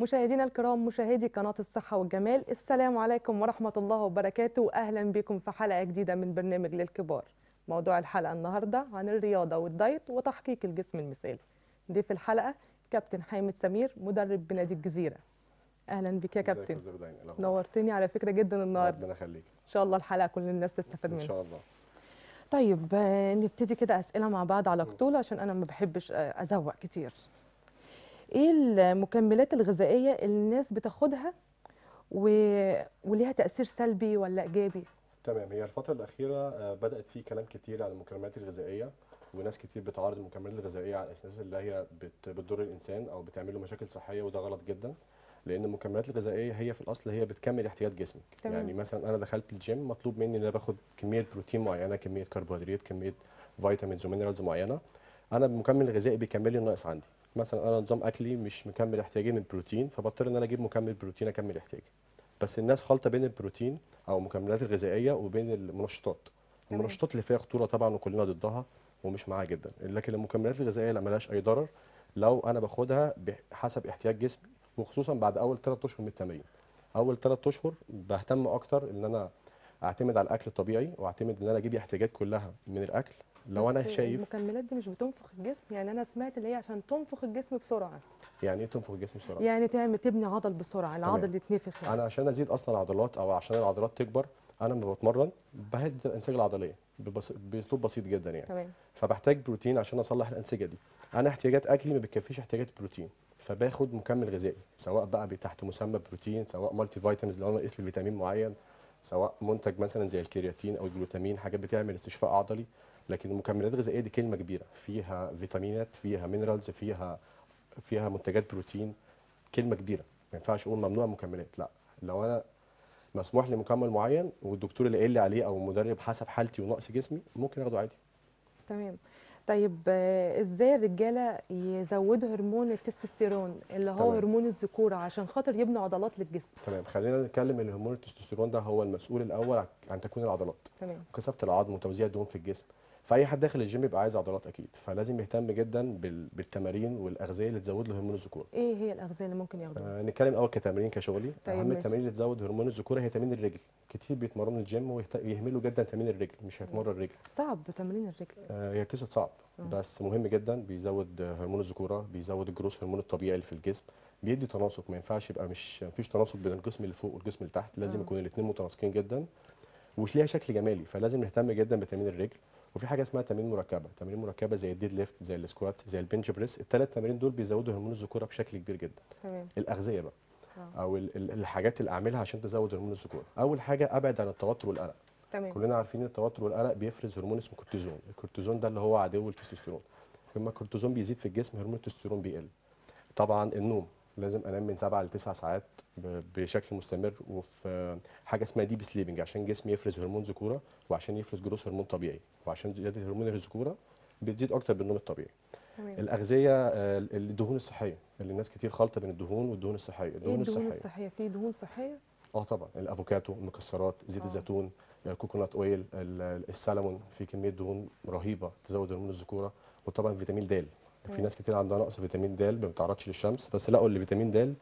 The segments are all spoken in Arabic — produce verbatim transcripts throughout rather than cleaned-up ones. مشاهدينا الكرام، مشاهدي قناة الصحة والجمال، السلام عليكم ورحمة الله وبركاته. أهلا بكم في حلقة جديدة من برنامج للكبار. موضوع الحلقة النهاردة عن الرياضة والدايت وتحقيق الجسم المثالي. ضيف الحلقة كابتن حامد سمير، مدرب بنادي الجزيرة. أهلا بك يا كابتن، نورتني على فكرة جدا النهاردة. ربنا يخليك. إن شاء الله الحلقة كل الناس تستفاد منها إن شاء الله. طيب نبتدي كده أسئلة مع بعض على طول عشان أنا ما بحبش أزوق كتير. ايه المكملات الغذائيه اللي الناس بتاخدها و... وليها تاثير سلبي ولا ايجابي؟ تمام، هي الفتره الاخيره بدات في كلام كتير عن المكملات الغذائيه، وناس كتير بتعارض المكملات الغذائيه على اساس اللي هي بت... بتضر الانسان او بتعمل له مشاكل صحيه، وده غلط جدا. لان المكملات الغذائيه هي في الاصل هي بتكمل احتياجات جسمك. تمام. يعني مثلا انا دخلت الجيم مطلوب مني ان انا باخد كميه بروتين معينه، كميه كربوهيدرات، كميه فيتامينز ومينرالز معينه. انا بمكمل غذائي بيكمل لي الناقص عندي. مثلا انا نظام اكلي مش مكمل احتياجي من البروتين، فبضطر ان انا اجيب مكمل بروتين اكمل احتياجي. بس الناس خالطه بين البروتين او المكملات الغذائيه وبين المنشطات. المنشطات اللي فيها خطوره طبعا وكلنا ضدها ومش معاها جدا، لكن المكملات الغذائيه لا مالهاش اي ضرر لو انا باخدها حسب احتياج جسمي، وخصوصا بعد اول ثلاث اشهر من التمرين. اول ثلاث اشهر بهتم اكتر ان انا اعتمد على الاكل الطبيعي، واعتمد ان انا اجيب احتياجات كلها من الاكل. لو انا شايف المكملات دي مش بتنفخ الجسم، يعني انا سمعت اللي هي عشان تنفخ الجسم بسرعه. يعني ايه تنفخ الجسم بسرعه؟ يعني تعمل تبني عضل بسرعه، العضل اللي يتنفخ يعني. انا عشان ازيد اصلا عضلات او عشان العضلات تكبر، انا لما بتمرن بهدد الانسجه العضليه باسلوب بسيط جدا يعني. تمام. فبحتاج بروتين عشان اصلح الانسجه دي. انا احتياجات اكلي ما بتكفيش احتياجات بروتين، فباخد مكمل غذائي سواء بقى تحت مسمى بروتين، سواء مالتي فيتامينز لو انا ناقص لي فيتامين معين، سواء منتج مثلا زي الكرياتين او الجلوتامين، حاجات بتعمل استشفاء عضلي. لكن المكملات الغذائيه دي كلمه كبيره، فيها فيتامينات، فيها مينرالز، فيها فيها منتجات بروتين، كلمه كبيره. ما ينفعش اقول ممنوع مكملات، لا. لو انا مسموح لي مكمل معين والدكتور اللي قال لي عليه او المدرب حسب حالتي ونقص جسمي ممكن اخده عادي. تمام. طيب ازاي الرجاله يزودوا هرمون التستوستيرون اللي هو تمام. هرمون الذكوره عشان خاطر يبنوا عضلات للجسم؟ تمام، خلينا نتكلم ان هرمون التستوستيرون ده هو المسؤول الاول عن تكوين العضلات. تمام. وكثافه العظم وتوزيع الدهون في الجسم. فأي حد داخل الجيم يبقى عايز عضلات أكيد، فلازم يهتم جدا بالتمارين والأغذية اللي تزود له هرمون الذكورة. إيه هي الأغذية اللي ممكن ياخدوها؟ آه نتكلم أول كتمارين كشغلي، طيب أهم التمارين اللي تزود هرمون الذكورة هي تمرين الرجل، كتير بيتمرنوا الجيم ويهملوا جدا تمرين الرجل، مش هيتمرن الرجل. صعب تمرين الرجل. آه هي قصة صعب، بس مهم جدا، بيزود هرمون الذكورة، بيزود الجروث هرمون الطبيعي اللي في الجسم، بيدي تناسق، ما ينفعش يبقى مش مفيش تناسق بين الجسم اللي فوق والجسم اللي تحت، لازم يكون الاثنين متناسقين جدا. وليها شكل جمالي، فلازم نهتم جدا بتمرين الرجل. وفي حاجه اسمها تمارين مركبه، تمارين مركبه زي الديد ليفت، زي السكوات، زي البنش بريس، الثلاث تمارين دول بيزودوا هرمون الذكوره بشكل كبير جدا. تمام. الاغذيه بقى آه. او الحاجات اللي اعملها عشان تزود هرمون الذكوره. اول حاجه ابعد عن التوتر والقلق. تمام. كلنا عارفين ان التوتر والقلق بيفرز هرمون اسمه كورتيزون، الكورتيزون ده اللي هو عدو التستوستيرون. لما الكورتيزون بيزيد في الجسم هرمون التستوستيرون بيقل. طبعا النوم، لازم انام من سبعة ل تسع ساعات بشكل مستمر، وفي حاجه اسمها ديب سليبنج عشان جسمي يفرز هرمون ذكوره، وعشان يفرز جروث هرمون طبيعي، وعشان زياده هرمون الذكوره بتزيد اكتر بالنوم الطبيعي. تمام. الاغذيه، الدهون الصحيه اللي الناس كتير خالطه بين الدهون والدهون الصحيه. الدهون الصحيه الدهون الصحيه في دهون صحيه؟ اه طبعا، الافوكادو، المكسرات، زيت آه. الزيتون، الكوكونات اويل، السلمون، في كميه دهون رهيبه تزود هرمون الذكوره. وطبعا فيتامين د، في ناس كتير عندها نقص فيتامين د ما بتتعرضش للشمس، بس لقوا ان فيتامين د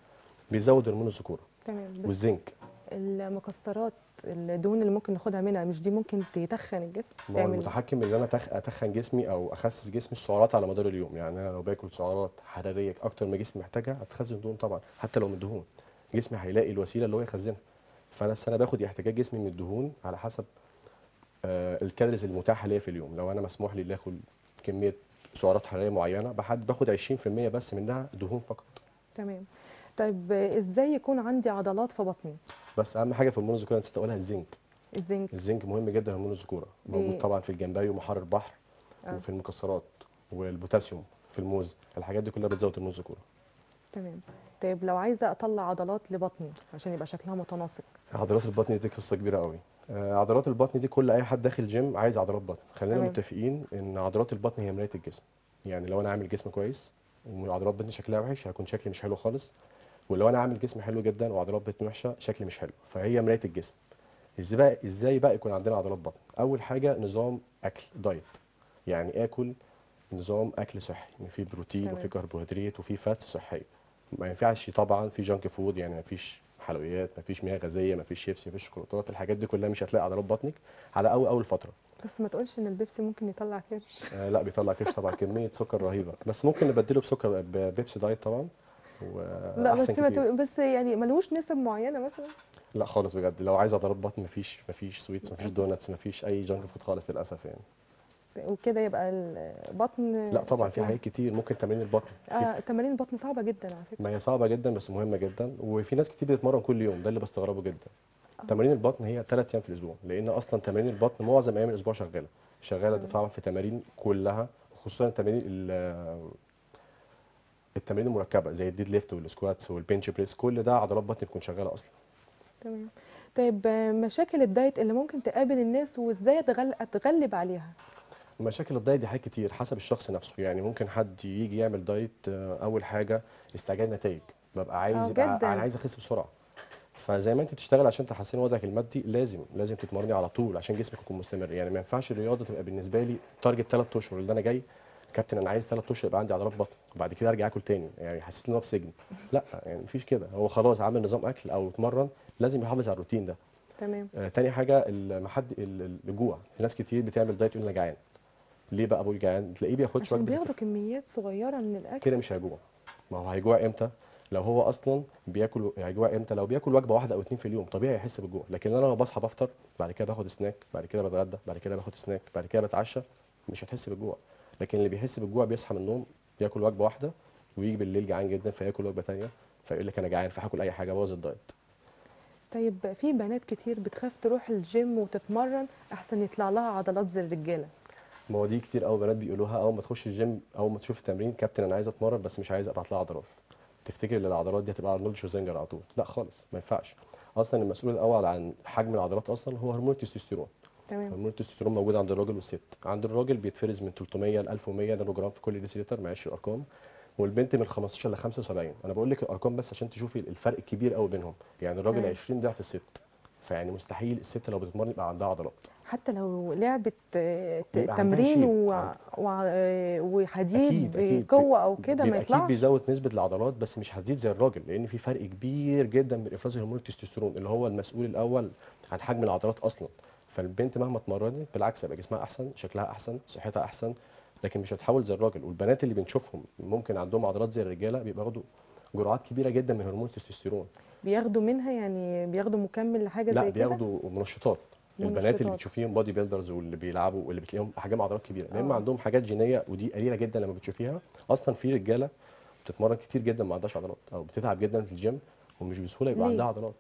بيزود هرمون الذكوره. تمام. والزنك. المكسرات، الدهون اللي ممكن ناخدها منها مش دي ممكن تتخن الجسم؟ هو المتحكم ان انا اتخن جسمي او اخسس جسمي السعرات على مدار اليوم، يعني انا لو باكل سعرات حراريه اكتر ما جسمي محتاجها هتخزن دهون طبعا، حتى لو من الدهون جسمي هيلاقي الوسيله اللي هو يخزنها. فانا السنه باخد احتياجات جسمي من الدهون على حسب آه الكالوريز المتاحه ليا في اليوم. لو انا مسموح لي اكل كميه سعرات حراريه معينه بحد باخد عشرين في المية بس منها دهون فقط. تمام. طيب ازاي يكون عندي عضلات في بطني؟ بس اهم حاجه في هرمون الذكوره نسيت اقولها، الزنك. الزنك الزنك مهم جدا هرمون الذكوره، موجود طبعا في الجمبري ومحار البحر آه. وفي المكسرات، والبوتاسيوم في الموز، الحاجات دي كلها بتزود هرمون الذكوره. تمام. طيب لو عايزه اطلع عضلات لبطني عشان يبقى شكلها متناسق. عضلات البطن دي قصه كبيره قوي. عضلات البطن دي كل اي حد داخل جيم عايز عضلات بطن، خلينا تمام. متفقين ان عضلات البطن هي مرايه الجسم. يعني لو انا عامل جسم كويس وعضلات بطني شكلها وحش هيكون شكلي مش حلو خالص، ولو انا عامل جسم حلو جدا وعضلات بطني وحشه شكلي مش حلو، فهي مرايه الجسم. ازاي بقى ازاي بقى يكون عندنا عضلات بطن؟ اول حاجه نظام اكل دايت، يعني اكل نظام اكل صحي، يعني فيه بروتين تمام. وفيه كربوهيدرات وفيه فات صحيه. ما ينفعش طبعا في جانك فود، يعني ما فيش حلويات، ما فيش مياه غازيه، ما فيش شيبسي، ما فيش شوكولاتات، الحاجات دي كلها مش هتلاقي عضلات بطنك على قوي اول فتره. بس ما تقولش ان البيبسي ممكن يطلع كرش. آه لا بيطلع كرش طبعا، كميه سكر رهيبه، بس ممكن نبدله بسكر ببيبسي دايت طبعا. لا بس بس يعني ملوش نسب معينه مثلا؟ لا خالص بجد، لو عايز عضلات بطن مفيش مفيش سويتس، مفيش دوناتس، مفيش اي جانك فود خالص للاسف يعني. وكده يبقى البطن؟ لا طبعا في حاجات كتير، ممكن تمارين البطن. اه تمارين البطن صعبه جدا على فكره. ما هي صعبه جدا بس مهمه جدا، وفي ناس كتير بتتمرن كل يوم، ده اللي بستغربه جدا. آه. تمارين البطن هي ثلاث ايام في الاسبوع، لان اصلا تمارين البطن معظم ايام الاسبوع شغاله شغاله طبعا في تمارين كلها، خصوصا تمارين التمارين المركبه زي الديد ليفت والسكواتس والبنش بريس، كل ده عضلات بطن بتكون شغاله اصلا. تمام. طيب مشاكل الدايت اللي ممكن تقابل الناس وازاي اتغلب عليها؟ مشاكل الدايت دي حاجات كتير حسب الشخص نفسه، يعني ممكن حد يجي يعمل دايت اول حاجه استعجال نتائج، ببقى عايز يبقى انا عايز اخس بسرعه، فزي ما انت بتشتغل عشان تحسن وضعك المادي لازم لازم تتمرني على طول عشان جسمك يكون مستمر، يعني ما ينفعش الرياضه تبقى بالنسبه لي تارجت ثلاث اشهر اللي انا جاي كابتن انا عايز ثلاث اشهر يبقى عندي عضلات بطن وبعد كده ارجع اكل تاني، يعني حسيت ان هو في سجن. لا يعني مفيش كده، هو خلاص عامل نظام اكل او اتمرن لازم يحافظ على الروتين ده. تمام. آه تاني حاجه المحد الجوع، في ناس كتير بتعمل دايت يقول انا جعان. ليه بقى ابو الجعان؟ تلاقيه بياخدش وجبه، بياخدوا كميات صغيره من الاكل كده مش هيجوع. ما هو هيجوع امتى؟ لو هو اصلا بياكل هيجوع امتى؟ لو بياكل وجبه واحده او اتنين في اليوم طبيعي هيحس بالجوع، لكن انا لو بصحى بفطر بعد كده باخد سناك بعد كده بتغدى بعد كده باخد سناك بعد كده بتعشى مش هتحس بالجوع، لكن اللي بيحس بالجوع بيصحى من النوم بياكل وجبه واحده ويجي بالليل جعان جدا فياكل وجبه ثانيه فيقول لك انا جعان فهاكل اي حاجه بوظ الدايت. طيب في بنات كتير بتخاف تروح الجيم وتتمرن احسن يطلع لها عضلات زي الرجاله. ما هو دي كتير قوي بنات بيقولوها اول ما تخش الجيم، اول ما تشوف التمرين كابتن انا عايز اتمرن بس مش عايز ابعت لها عضلات. تفتكر ان العضلات دي هتبقى ارنولد شوزنجر على طول؟ لا خالص ما ينفعش. اصلا المسؤول الاول عن حجم العضلات اصلا هو هرمون التستوستيرون. تمام. هرمون التستوستيرون موجود عند الراجل والست، عند الراجل بيتفرز من ثلاثمية ل ألف ومية نانو جرام في كل ديسيلتر، معلش الارقام، والبنت من خمستاشر ل خمسة وسبعين، انا بقول لك الارقام بس عشان تشوفي الفرق الكبير قوي بينهم، يعني الراجل عشرين ضعف الست، فيعني مستحيل الست لو بتتمرن يبقى عندها عضلات. حتى لو لعبت تمرين و... و... وحديد بقوه او كده ما يطلعش، اكيد بيزود نسبه العضلات بس مش هتزيد زي الراجل، لان في فرق كبير جدا من افراز هرمون التستوستيرون اللي هو المسؤول الاول عن حجم العضلات اصلا. فالبنت مهما اتمرنت بالعكس هيبقى جسمها احسن، شكلها احسن، صحتها احسن، لكن مش هتحول زي الراجل. والبنات اللي بنشوفهم ممكن عندهم عضلات زي الرجاله بيبقى واخدوا جرعات كبيره جدا من هرمون التستوستيرون، بياخدوا منها يعني بياخدوا مكمل لحاجه زي كده؟ لا بياخدوا منشطات. البنات اللي بتشوفيهم بادي بيلدرز واللي بيلعبوا واللي بتلاقيهم احجام عضلات كبيره، يا اما عندهم حاجات جينيه ودي قليله جدا لما بتشوفيها. اصلا في رجاله بتتمرن كتير جدا ما عندهاش عضلات او بتتعب جدا في الجيم ومش بسهوله يبقى عندها عضلات.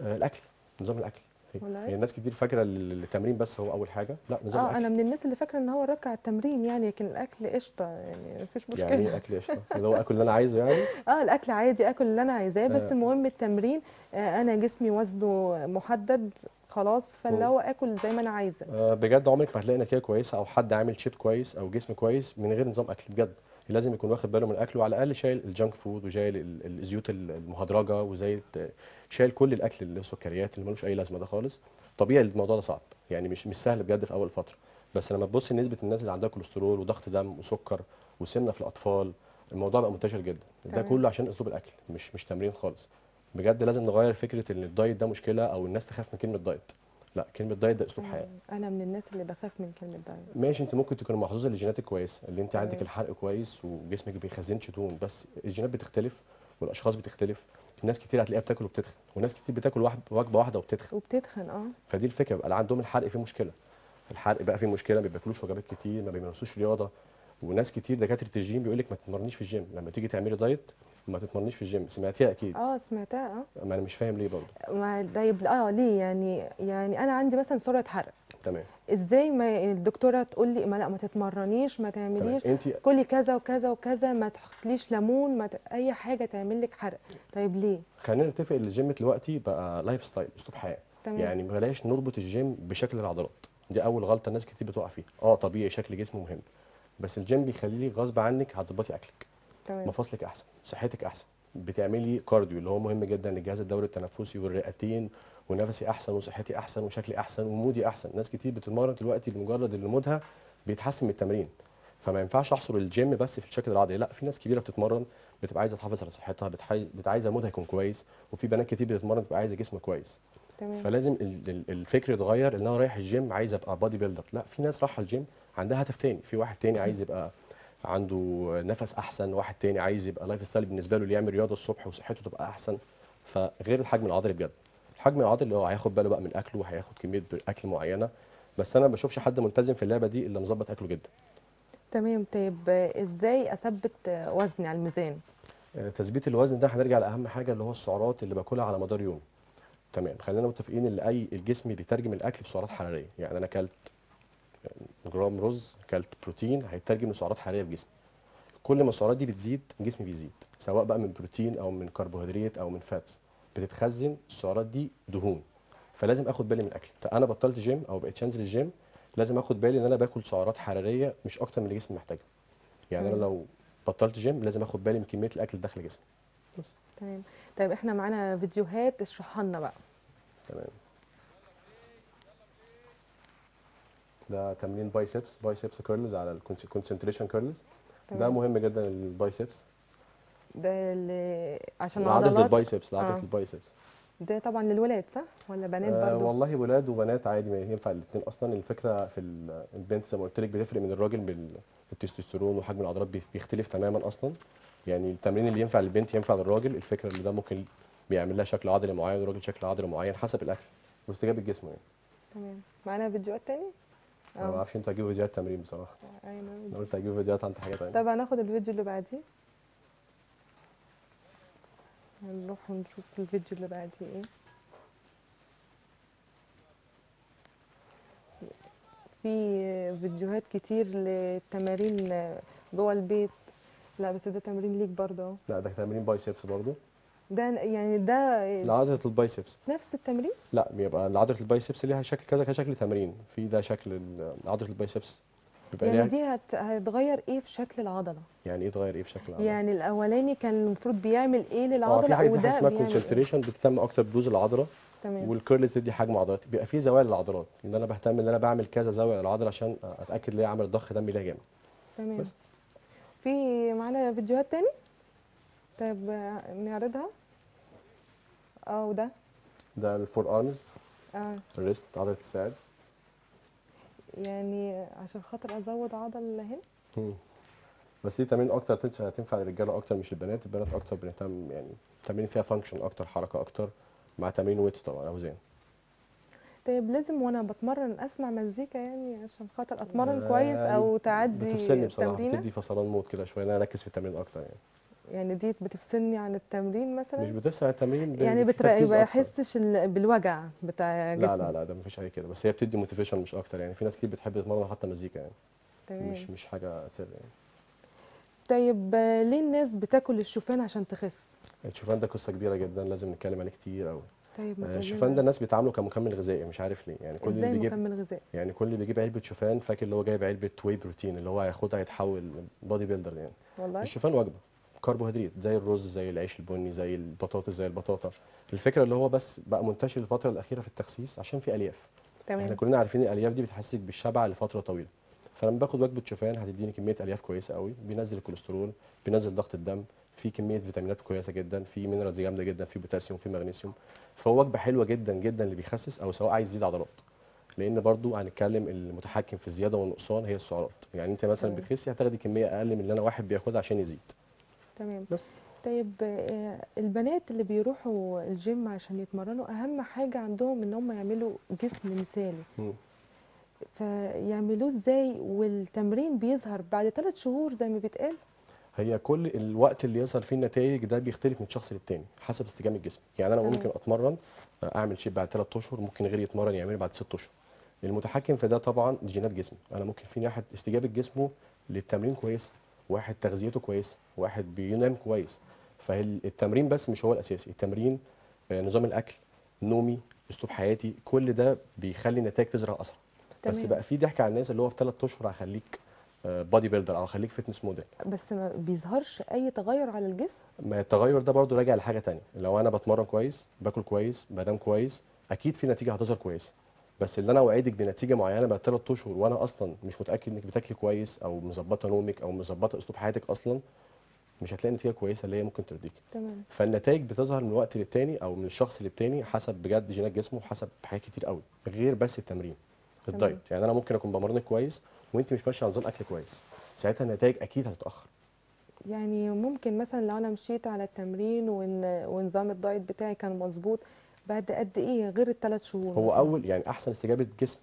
آه الاكل، نظام الاكل. يعني الناس كتير فاكره التمرين بس هو اول حاجه، لا نظام الاكل. اه انا من الناس اللي فاكره ان هو ركع التمرين يعني، لكن الاكل قشطه يعني مفيش مشكله. يعني ايه اكل قشطه؟ اللي هو اكل اللي انا عايزه يعني؟ اه الاكل عادي اكل اللي انا عايزاه بس المهم التمرين. آه انا جسمي وزنه محدد خلاص فاللي هو اكل زي ما انا عايزه. آه بجد عمرك ما هتلاقي نتيجه كويسه او حد عامل شيب كويس او جسم كويس من غير نظام اكل بجد. لازم يكون واخد باله من اكله وعلى الاقل شايل الجانك فود وشايل الزيوت المهدرجه وزي شايل كل الاكل اللي السكريات اللي ملوش اي لازمه ده خالص. طبيعي الموضوع ده صعب يعني مش مش سهل بجد في اول فتره، بس لما تبص نسبه الناس اللي عندها كوليسترول وضغط دم وسكر وسمنه في الاطفال الموضوع بقى منتشر جدا. ده كله عشان اسلوب الاكل مش مش تمرين خالص. بجد لازم نغير فكره ان الدايت ده مشكله او الناس تخاف من كلمه دايت. لا كلمه دايت ده اسلوب حياه. انا من الناس اللي بخاف من كلمه دايت. ماشي انت ممكن تكون محظوظه للجينات الكويسه اللي انت عندك الحرق كويس وجسمك ما بيخزنش دهون، بس الجينات بتختلف والاشخاص بتختلف. ناس كتير هتلاقيها بتاكل وبتتخن وناس كتير بتاكل وجبه واحده وبتتخن وبتتخن اه فدي الفكره، بقى عندهم الحرق فيه مشكله، الحرق بقى فيه مشكله، ما بياكلوش وجبات كتير، ما بيمارسوش رياضه. وناس كتير دكاتره الجيم بيقول لك ما تتمرنيش في الجيم لما تيجي تعملي دايت، ما تتمرنيش في الجيم. سمعتيها اكيد؟ اه سمعتها. اه ما انا مش فاهم ليه برضه. ما طيب اه ليه يعني؟ يعني انا عندي مثلا سرعه حرق. تمام. ازاي ما الدكتوره تقول لي ما لا ما تتمرنيش ما تعمليش انت... كلي كذا وكذا وكذا ما تحطليش ليمون ما ت... اي حاجه تعمل لك حرق. طيب ليه؟ خلينا نتفق ان الجيم دلوقتي بقى لايف ستايل، اسلوب حياه. تمام. يعني بلاش نربط الجيم بشكل العضلات، دي اول غلطه الناس كتير بتقع فيها. اه طبيعي شكل جسمه مهم بس الجيم بيخليه غصب عنك هتظبطي اكلك. تمام. مفاصلك احسن، صحتك احسن، بتعملي كارديو اللي هو مهم جدا للجهاز الدوري التنفسي والرئتين، ونفسي احسن وصحتي احسن وشكلي احسن ومودي احسن. ناس كتير بتتمرن دلوقتي لمجرد ان مودها بيتحسن من التمرين، فما ينفعش احصر الجيم بس في الشكل العضلي، لا في ناس كبيره بتتمرن بتبقى عايزه تحافظ على صحتها، بتبقى عايزه مودها يكون كويس، وفي بنات كتير بتتمرن بتبقى عايزه جسم كويس. تمام. فلازم الفكر يتغير ان انا رايح الجيم عايز ابقى بادي بيلدر، لا، في ناس رايحه الجيم عندها هدف تاني، في واحد تاني عايز يبقى عنده نفس احسن، واحد تاني عايز يبقى لايف ستايل بالنسبه له اللي يعمل رياضه الصبح وصحته تبقى احسن. فغير الحجم العضلي بجد، الحجم العضلي اللي هو هياخد باله بقى من اكله، هياخد كميه اكل معينه، بس انا ما بشوفش حد ملتزم في اللعبه دي الا مظبط اكله جدا. تمام. طيب ازاي اثبت وزني على الميزان؟ تثبيت الوزن ده هنرجع لاهم حاجه اللي هو السعرات اللي باكلها على مدار يومي. تمام. خلينا متفقين ان اي الجسم بيترجم الاكل بسعرات حراريه، يعني انا اكلت جرام رز، اكلت بروتين، هيترجم لسعرات حراريه في جسمي. كل ما السعرات دي بتزيد جسمي بيزيد، سواء بقى من بروتين او من كربوهيدرات او من فاتس، بتتخزن السعرات دي دهون. فلازم اخد بالي من الاكل. انا بطلت جيم او بقيت انزل الجيم، لازم اخد بالي ان انا باكل سعرات حراريه مش اكتر من اللي جسمي محتاجها. يعني انا لو بطلت جيم لازم اخد بالي من كميه الاكل اللي داخل جسمي. بس. تمام. طيب احنا معانا فيديوهات اشرحها لنا بقى. تمام. ده تمرين بايسبس، بايسبس كيرلز على الكونسنتريشن كيرلز. ده مهم جدا البايسبس. ده اللي عشان العضلات، عضله البايسبس، عضله آه. البايسبس. ده طبعا للولاد صح ولا بنات برضه؟ آه والله ولاد وبنات عادي، ما ينفع الاثنين اصلا. الفكره في البنت زي ما قلت لك بتفرق من الراجل بالتستوستيرون، وحجم العضلات بيختلف تماما اصلا. يعني التمرين اللي ينفع للبنت ينفع للراجل. الفكره اللي ده ممكن بيعمل لها شكل عضلي معين، والراجل شكل عضلي معين حسب الاكل واستجابه الجسم يعني. تمام. معانا فيديوهات ثانيه؟ انا ما اعرفش انتوا هتجيبوا فيديوهات تمرين بصراحه. ايوه انا قلت هجيب فيديوهات عن حاجه ثانيه. طب هناخد الفيديو اللي بعديه، هنروح ونشوف الفيديو اللي بعديه ايه. في فيديوهات كتير للتمارين جوه البيت. لا بس ده تمرين ليك برضه اهو. لا ده تمرين بايسبس برضه. ده يعني ده عضله البايسبس نفس التمرين؟ لا، بيبقى عضله البايسبس ليها شكل كذا كشكل تمرين، في ده شكل عضله البايسبس بيبقى يعني دي هت... هتغير ايه في شكل العضله؟ يعني ايه تغير ايه في شكل العضله؟ يعني الاولاني كان المفروض بيعمل ايه للعضله؟ اه في حاجه اسمها كونسنتريشن بتتم اكتر بدوز العضله. تمام. والكيرلز دي حجم عضلات، بيبقى في زوايا للعضلات، ان انا بهتم ان انا بعمل كذا زاويه للعضله عشان اتاكد ان هي عملت ضخ دمي ليها جامد. تمام. بس في معانا فيديوهات تاني؟ طيب نعرضها. اه وده ده الفور ارمز. اه الريست، عضله الساعد. يعني عشان خاطر ازود عضل هنا. بس دي تمارين اكتر هتنفع للرجاله اكتر مش البنات، البنات اكتر بنهتم يعني تمارين فيها فانكشن اكتر، حركه اكتر، مع تمارين ويتس طبعا اوزان. طيب لازم وانا بتمرن اسمع مزيكا يعني عشان خاطر اتمرن آه كويس او تعدي التمرينه؟ بتفصلني بصراحه، بتدي فصلان موت كده شويه، انا اركز في التمرين اكتر يعني. يعني دي بتفصلني عن التمرين مثلا؟ مش بتفصل عن التمرين يعني، ما بحسش بالوجع بتاع جسمي. لا لا لا ده ما فيش حاجه كده، بس هي بتدي موتيفيشن مش اكتر يعني. في ناس كتير بتحب تتمرن حتى مزيكا يعني. تمام. مش مش حاجه سر يعني. طيب ليه الناس بتاكل الشوفان عشان تخس؟ الشوفان ده قصه كبيره جدا، لازم نتكلم عليه كتير قوي. طيب آه الشوفان ده الناس بيتعاملوا كمكمل غذائي مش عارف ليه يعني. كل اللي بيجيب مكمل غذائي يعني، كل اللي بيجيب علبه شوفان فاكر اللي هو جايب علبه واي بروتين اللي هو هياخدها يتحول بودي بيلدر يعني. والله الشوفان وجبه كربوهيدرات زي الرز زي العيش البني زي البطاطس زي البطاطا. الفكره اللي هو بس بقى منتشر الفتره الاخيره في التخسيس عشان في الياف. تمام. احنا كلنا عارفين الالياف دي بتحسسك بالشبع لفتره طويله، فلما باخد وجبه شوفان هتديني كميه الياف كويسه قوي، بينزل الكوليسترول، بينزل ضغط الدم، في كميه فيتامينات كويسه جدا، في مينرالز جامده جدا، في بوتاسيوم، في مغنيسيوم. فهو وجبه حلوه جدا جدا اللي بيخسس او سواء عايز يزيد عضلات، لان برضو هنتكلم المتحكم في الزياده والنقصان هي السعرات. يعني انت مثلا بتخسي هتاخدي كميه اقل من اللي انا واحد بياخدها عشان يزيد. تمام. بس طيب البنات اللي بيروحوا الجيم عشان يتمرنوا اهم حاجه عندهم ان هم يعملوا جسم مثالي. امم فيعملوه ازاي والتمرين بيظهر بعد ثلاث شهور زي ما بيتقال؟ هي كل الوقت اللي يظهر فيه النتائج ده بيختلف من شخص للتاني حسب استجابه الجسم. يعني انا ممكن اتمرن اعمل شيء بعد ثلاث اشهر، ممكن غيري يتمرن يعمله بعد ست اشهر. المتحكم في ده طبعا جينات جسمي. انا ممكن في واحد استجابه جسمه للتمرين كويسه، واحد تغذيته كويسه، واحد بينام كويس. فالتمرين بس مش هو الاساسي، التمرين، نظام الاكل، نومي، اسلوب حياتي، كل ده بيخلي النتائج تزرع اسرع. بس بقى في ضحك على الناس اللي هو في ثلاث اشهر هخليك بادي بيلدر او هخليك فتنس موديل، بس ما بيظهرش اي تغير على الجسم. ما التغير ده برضو راجع لحاجه ثانيه، لو انا بتمرن كويس، باكل كويس، بنام كويس، اكيد في نتيجه هتظهر كويسه. بس اللي انا اوعدك بنتيجه معينه بعد ثلاث اشهر وانا اصلا مش متاكد انك بتاكلي كويس او مظبطه نومك او مظبطه اسلوب حياتك اصلا، مش هتلاقي نتيجه كويسه اللي هي ممكن ترضيكي. تمام. فالنتائج بتظهر من وقت للتاني او من الشخص للتاني حسب بجد جينات جسمه وحسب حاجات كتير قوي غير بس التمرين الدايت. يعني انا ممكن اكون بمرنك كويس وانت مش ماشيه على نظام اكل كويس، ساعتها النتائج اكيد هتتاخر. يعني ممكن مثلا لو انا مشيت على التمرين ونظام الدايت بتاعي كان مظبوط بعد قد ايه غير الثلاث شهور؟ هو مثلاً. اول يعني احسن استجابه جسم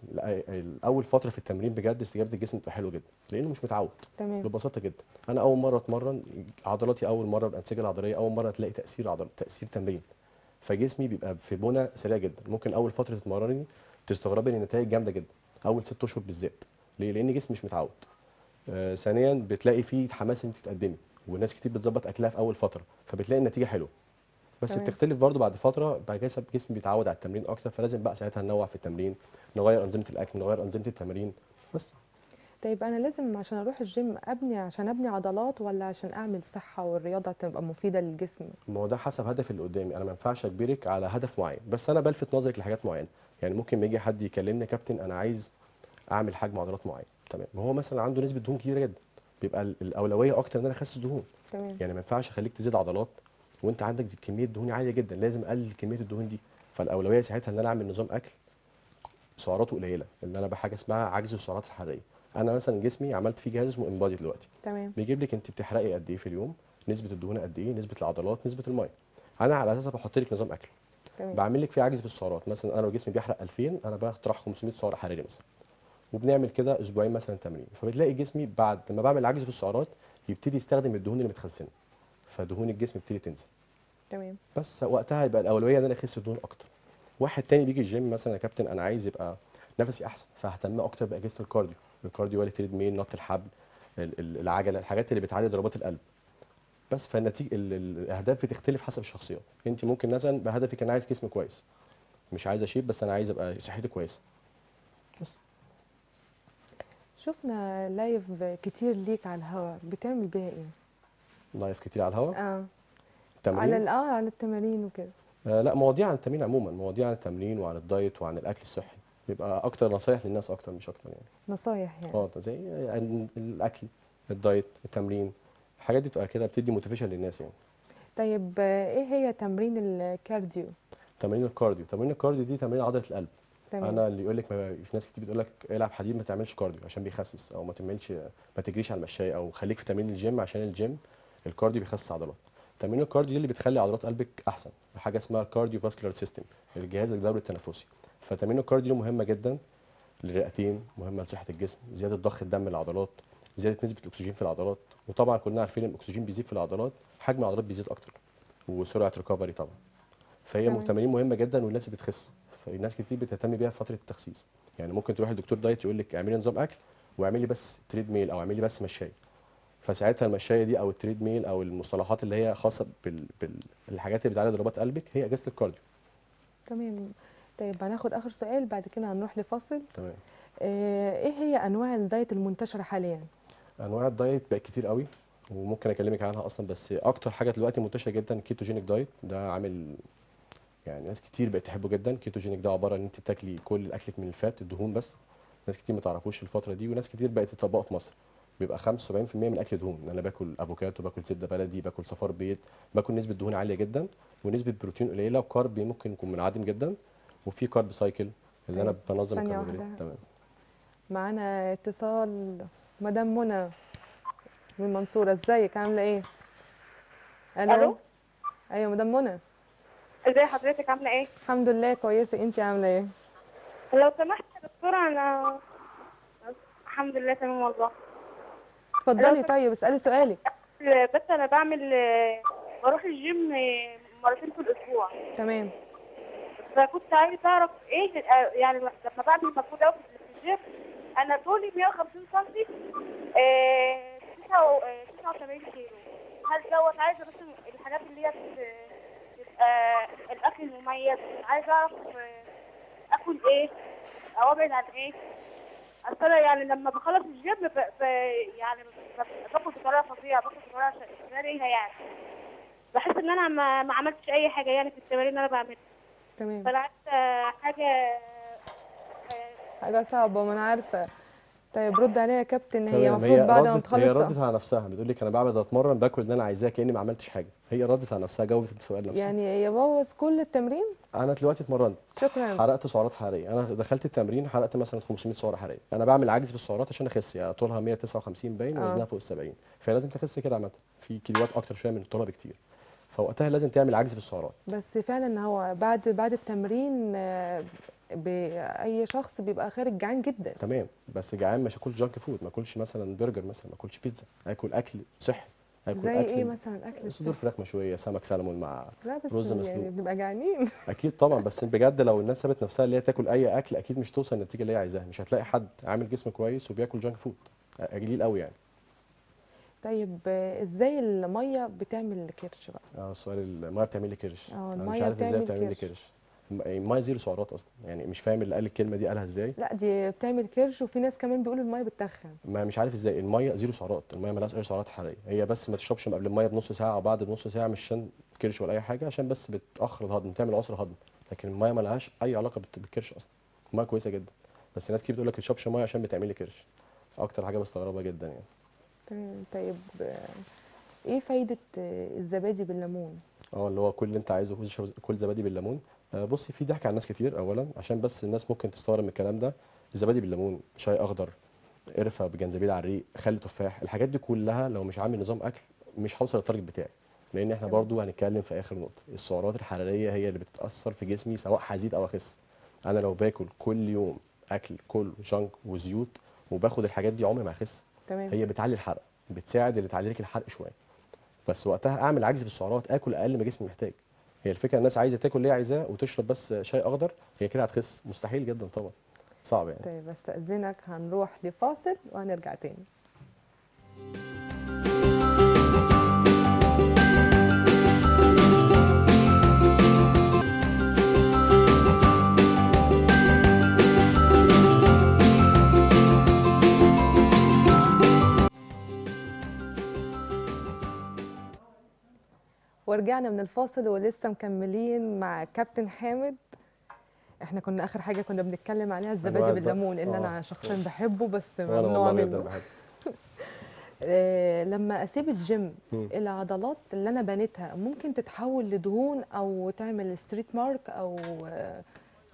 اول فتره في التمرين بجد استجابه الجسم بتبقى حلوه جدا لانه مش متعود. تمام. ببساطه جدا انا اول مره اتمرن عضلاتي اول مره الانسجه العضليه اول مره تلاقي تاثير عضل تاثير تمرين، فجسمي بيبقى في بنى سريع جدا. ممكن اول فتره تتمرني تستغربي ان النتائج جامده جدا اول ست اشهر بالذات. ليه؟ لان جسمي مش متعود. آه ثانيا بتلاقي فيه حماس ان انت تتقدمي وناس كتير بتظبط اكلها في اول فتره فبتلاقي النتيجه حلوه. بس تمام. بتختلف برضو بعد فتره بعد كده جسمي بيتعود على التمرين اكتر، فلازم بقى ساعتها ننوع في التمرين، نغير انظمه الاكل، نغير انظمه التمارين. بس طيب انا لازم عشان اروح الجيم ابني عشان ابني عضلات ولا عشان اعمل صحه والرياضه تبقى مفيده للجسم؟ ما هو ده حسب هدف اللي قدامي، انا ما ينفعش اجبرك على هدف معين، بس انا بلفت نظرك لحاجات معينه. يعني ممكن يجي حد يكلمني يا كابتن انا عايز اعمل حجم عضلات معين. تمام. هو مثلا عنده نسبه دهون كبيره جدا، بيبقى الاولويه اكتر ان انا اخسس دهون. تمام. يعني ما ينفعش اخليك تزيد عضلات وانت عندك كميه دهون عاليه جدا، لازم اقلل كميه الدهون دي. فالاولويه ساعتها ان انا اعمل نظام اكل سعراته قليله، ان انا بحاجه اسمها عجز السعرات الحراريه. انا مثلا جسمي عملت فيه جهاز اسمه امبادي دلوقتي. تمام. بيجيب لك انت بتحرقي قد ايه في اليوم، نسبه الدهون قد ايه، نسبه العضلات، نسبه الميه. انا على اساسها بحط لك نظام اكل. تمام. بعمل لك فيه عجز في السعرات، مثلا انا لو جسمي بيحرق ألفين انا بقترح خمسمية سعره حراريه مثلا. وبنعمل كده اسبوعين مثلا تمرين، فبتلاقي جسمي بعد لما بعمل عجز في السعرات يبتدي يستخدم الدهون اللي متخزنه. فدهون الجسم بتبتدي تنزل. تمام. بس وقتها يبقى الاولويه ان انا اخس دهون اكتر. واحد تاني بيجي الجيم مثلا يا كابتن انا عايز يبقى نفسي احسن، فاهتم اكتر باجهزه الكارديو، الكارديو ولا تريد مين، نط الحبل، العجله، الحاجات اللي بتعلي ضربات القلب. بس فالنتيجه الاهداف بتختلف حسب الشخصيات. انت ممكن مثلا بهدفك انا عايز جسم كويس، مش عايز اشيب، بس انا عايز ابقى صحتي كويسه. بس شفنا لايف كتير ليك على الهواء، بتعمل بيها ايه؟ لايف كتير على الهواء؟ اه تمرين؟ اه عن التمارين وكده. آه لا، مواضيع عن التمرين عموما، مواضيع عن التمرين وعن الدايت وعن الاكل الصحي، بيبقى اكتر نصايح للناس اكتر مش اكتر يعني. نصايح يعني؟ اه زي يعني الاكل، الدايت، التمرين، الحاجات دي بتبقى كده بتدي موتيفيشن للناس يعني. طيب ايه هي تمرين الكارديو؟ تمرين الكارديو، تمرين الكارديو دي تمرين عضله القلب. تمام. انا اللي يقول لك في ناس كتير بتقول لك العب حديد ما تعملش كارديو عشان بيخسس، او ما تعملش ما تجريش على المشايه، او خليك في تمرين الجيم عشان الجيم الكارديو بيخسس عضلات. تمرين الكارديو دي اللي بتخلي عضلات قلبك احسن، حاجه اسمها الكارديو فاسكولار سيستم، الجهاز الدوري التنفسي. فتمرين الكارديو مهمه جدا للرئتين، مهمه لصحه الجسم، زياده ضخ الدم للعضلات، زياده نسبه الاكسجين في العضلات، وطبعا كلنا عارفين ان الاكسجين بيزيد في العضلات، حجم العضلات بيزيد اكتر، وسرعه ريكفري طبعا. فهي تمارين مهمه جدا والناس بتخس، فالناس كتير بتهتم بيها في فتره التخسيس. يعني ممكن تروح لدكتور دايت يقول لك اعملي نظام اكل واعملي بس تريد ميل او اعملي بس مشايه، فساعتها المشايه دي او التريد ميل او المصطلحات اللي هي خاصه بال... بالحاجات اللي بتعالج ضربات قلبك هي اجهزه الكارديو. تمام. طيب هناخد اخر سؤال بعد كده هنروح لفاصل. تمام. ايه هي انواع الدايت المنتشره حاليا؟ انواع الدايت بقت كتير قوي وممكن اكلمك عنها اصلا، بس اكتر حاجه دلوقتي منتشره جدا الكيتوجينيك دايت. ده عامل يعني ناس كتير بقت تحبه جدا. الكيتوجينيك ده عباره ان انت بتاكلي كل اكلك من الفات الدهون بس، ناس كتير ما تعرفوش الفتره دي وناس كتير بقت تطبقه في مصر. بيبقى خمسة وسبعين بالمية من الاكل دهون، انا باكل افوكادو، باكل زبده بلدي، باكل صفار بيض، باكل نسبه دهون عاليه جدا ونسبه بروتين قليله، وكارب ممكن يكون منعدم جدا، وفي كارب سايكل اللي انا بنظم الكربوهيدرات. تمام. معانا اتصال مدام منى من المنصوره، ازيك عامله ايه؟ الو. ايوه مدام منى، ازي حضرتك عامله ايه؟ الحمد لله كويسه، انت عامله ايه؟ لو سمحت يا دكتوره انا الحمد لله تمام والله. اتفضلي طيب اسالي سؤالك. بس انا بعمل بروح الجيم مرتين في الاسبوع. تمام. فكنت عايزه اعرف ايه يعني لما بعمل مجهود قوي في الجيم، انا طولي مية وخمسين سم تسعة وسبعين كيلو، هل دوت عايزه بس الحاجات اللي هي آه الاكل المميز، عايزه اعرف اكل ايه او ابعد عن ايه. اصل يعني لما بخلص الجيم ب... ب... يعني باكل بطريقه فظيعه، باكل بطريقه غريبه يعني، بحس ان انا ما, ما عملتش اي حاجه يعني في التمارين اللي انا بعملها. تمام. طلعت حاجه حاجه صعبه ما انا عارفه. طيب رد عليها يا كابتن. هي المفروض بعد ما تخلص هي ردت على نفسها، بتقول لك انا بعمل اتمرن باكل اللي انا عايزاه كاني ما عملتش حاجه، هي ردت على نفسها، جاوبت السؤال نفسها. يعني هي بوظ كل التمرين. انا دلوقتي اتمرنت، شكرا، حرقت سعرات حراريه، انا دخلت التمرين حرقت مثلا خمسمية سعره حراريه، انا بعمل عجز بالسعرات عشان اخس، يعني طولها مية وتسعة وخمسين باين ووزنها فوق ال سبعين، فلازم تخس كده عامه في كيلوات اكتر شويه من الطولها بكتير، فوقتها لازم تعمل عجز بالسعرات. بس فعلا هو بعد بعد التمرين باي شخص بيبقى خارج جعان جدا. تمام، بس جعان مش هاكل جانك فود، ما اكلش مثلا برجر مثلا، ما اكلش بيتزا، هاكل اكل صحي. هاكل زي اكل ايه مثلا؟ اكل صدور فراخ مشويه، سمك سلمون مع رز مسلوق. يعني بنبقى جعانين اكيد طبعا، بس بجد لو الناس سابت نفسها اللي هي تاكل اي اكل اكيد مش توصل للنتيجه اللي هي عايزاها، مش هتلاقي حد عامل جسم كويس وبياكل جانك فود قليل قوي يعني. طيب ازاي الميه بتعمل كرش بقى؟ اه سؤال، الميه بتعمل لي كرش؟ اه الميه مش عارف ازاي بتعمل لي كرش. الميه زيرو سعرات اصلا، يعني مش فاهم اللي قال الكلمه دي قالها ازاي. لا دي بتعمل كرش، وفي ناس كمان بيقولوا الميه بتتخن، ما مش عارف ازاي. الميه زيرو سعرات، الميه مالهاش اي سعرات حراريه، هي بس ما تشربش قبل الميه بنص ساعه او بعد بنص ساعه، مش عشان كرش ولا اي حاجه، عشان بس بتاخر الهضم، بتعمل عسر هضم، لكن الميه مالهاش اي علاقه بالكرش اصلا. الميه كويسه جدا، بس ناس كتير بتقول لك ما تشربش ميه عشان بتعمل لي كرش، اكتر حاجه بستغربها جدا يعني. طيب ايه فايده الزبادي بالليمون؟ اه اللي هو كل اللي انت عايزه، كل زبادي بالليمون. بصي في ضحك على الناس كتير، اولا عشان بس الناس ممكن تستغرب من الكلام ده. الزبادي بالليمون، شاي اخضر، قرفه بجنزبيل على الريق، خل تفاح، الحاجات دي كلها لو مش عامل نظام اكل مش هوصل للتارجت بتاعي، لان احنا برضو هنتكلم في اخر نقطه، السعرات الحراريه هي اللي بتتاثر في جسمي سواء هزيد او اخس. انا لو باكل كل يوم اكل كله جنك وزيوت وباخد الحاجات دي عمري ما هخس. تمام. هي بتعلي الحرق، بتساعد اللي تعلي لك الحرق شويه، بس وقتها اعمل عجز بالسعرات، اكل اقل ما جسمي محتاج. هي الفكره الناس عايزه تاكل اللي هي عايزاه وتشرب بس شاي اخضر، هي كده هتخس؟ مستحيل جدا طبعا، صعب يعني. طيب استاذنك هنروح لفاصل وهنرجع تاني. ورجعنا من الفاصل ولسه مكملين مع كابتن حامد. احنا كنا اخر حاجه كنا بنتكلم عليها الزبادي بالليمون، اللي انا شخصيا بحبه بس ممنوع منه. لما اسيب الجيم العضلات اللي انا بنيتها ممكن تتحول لدهون او تعمل ستريت مارك او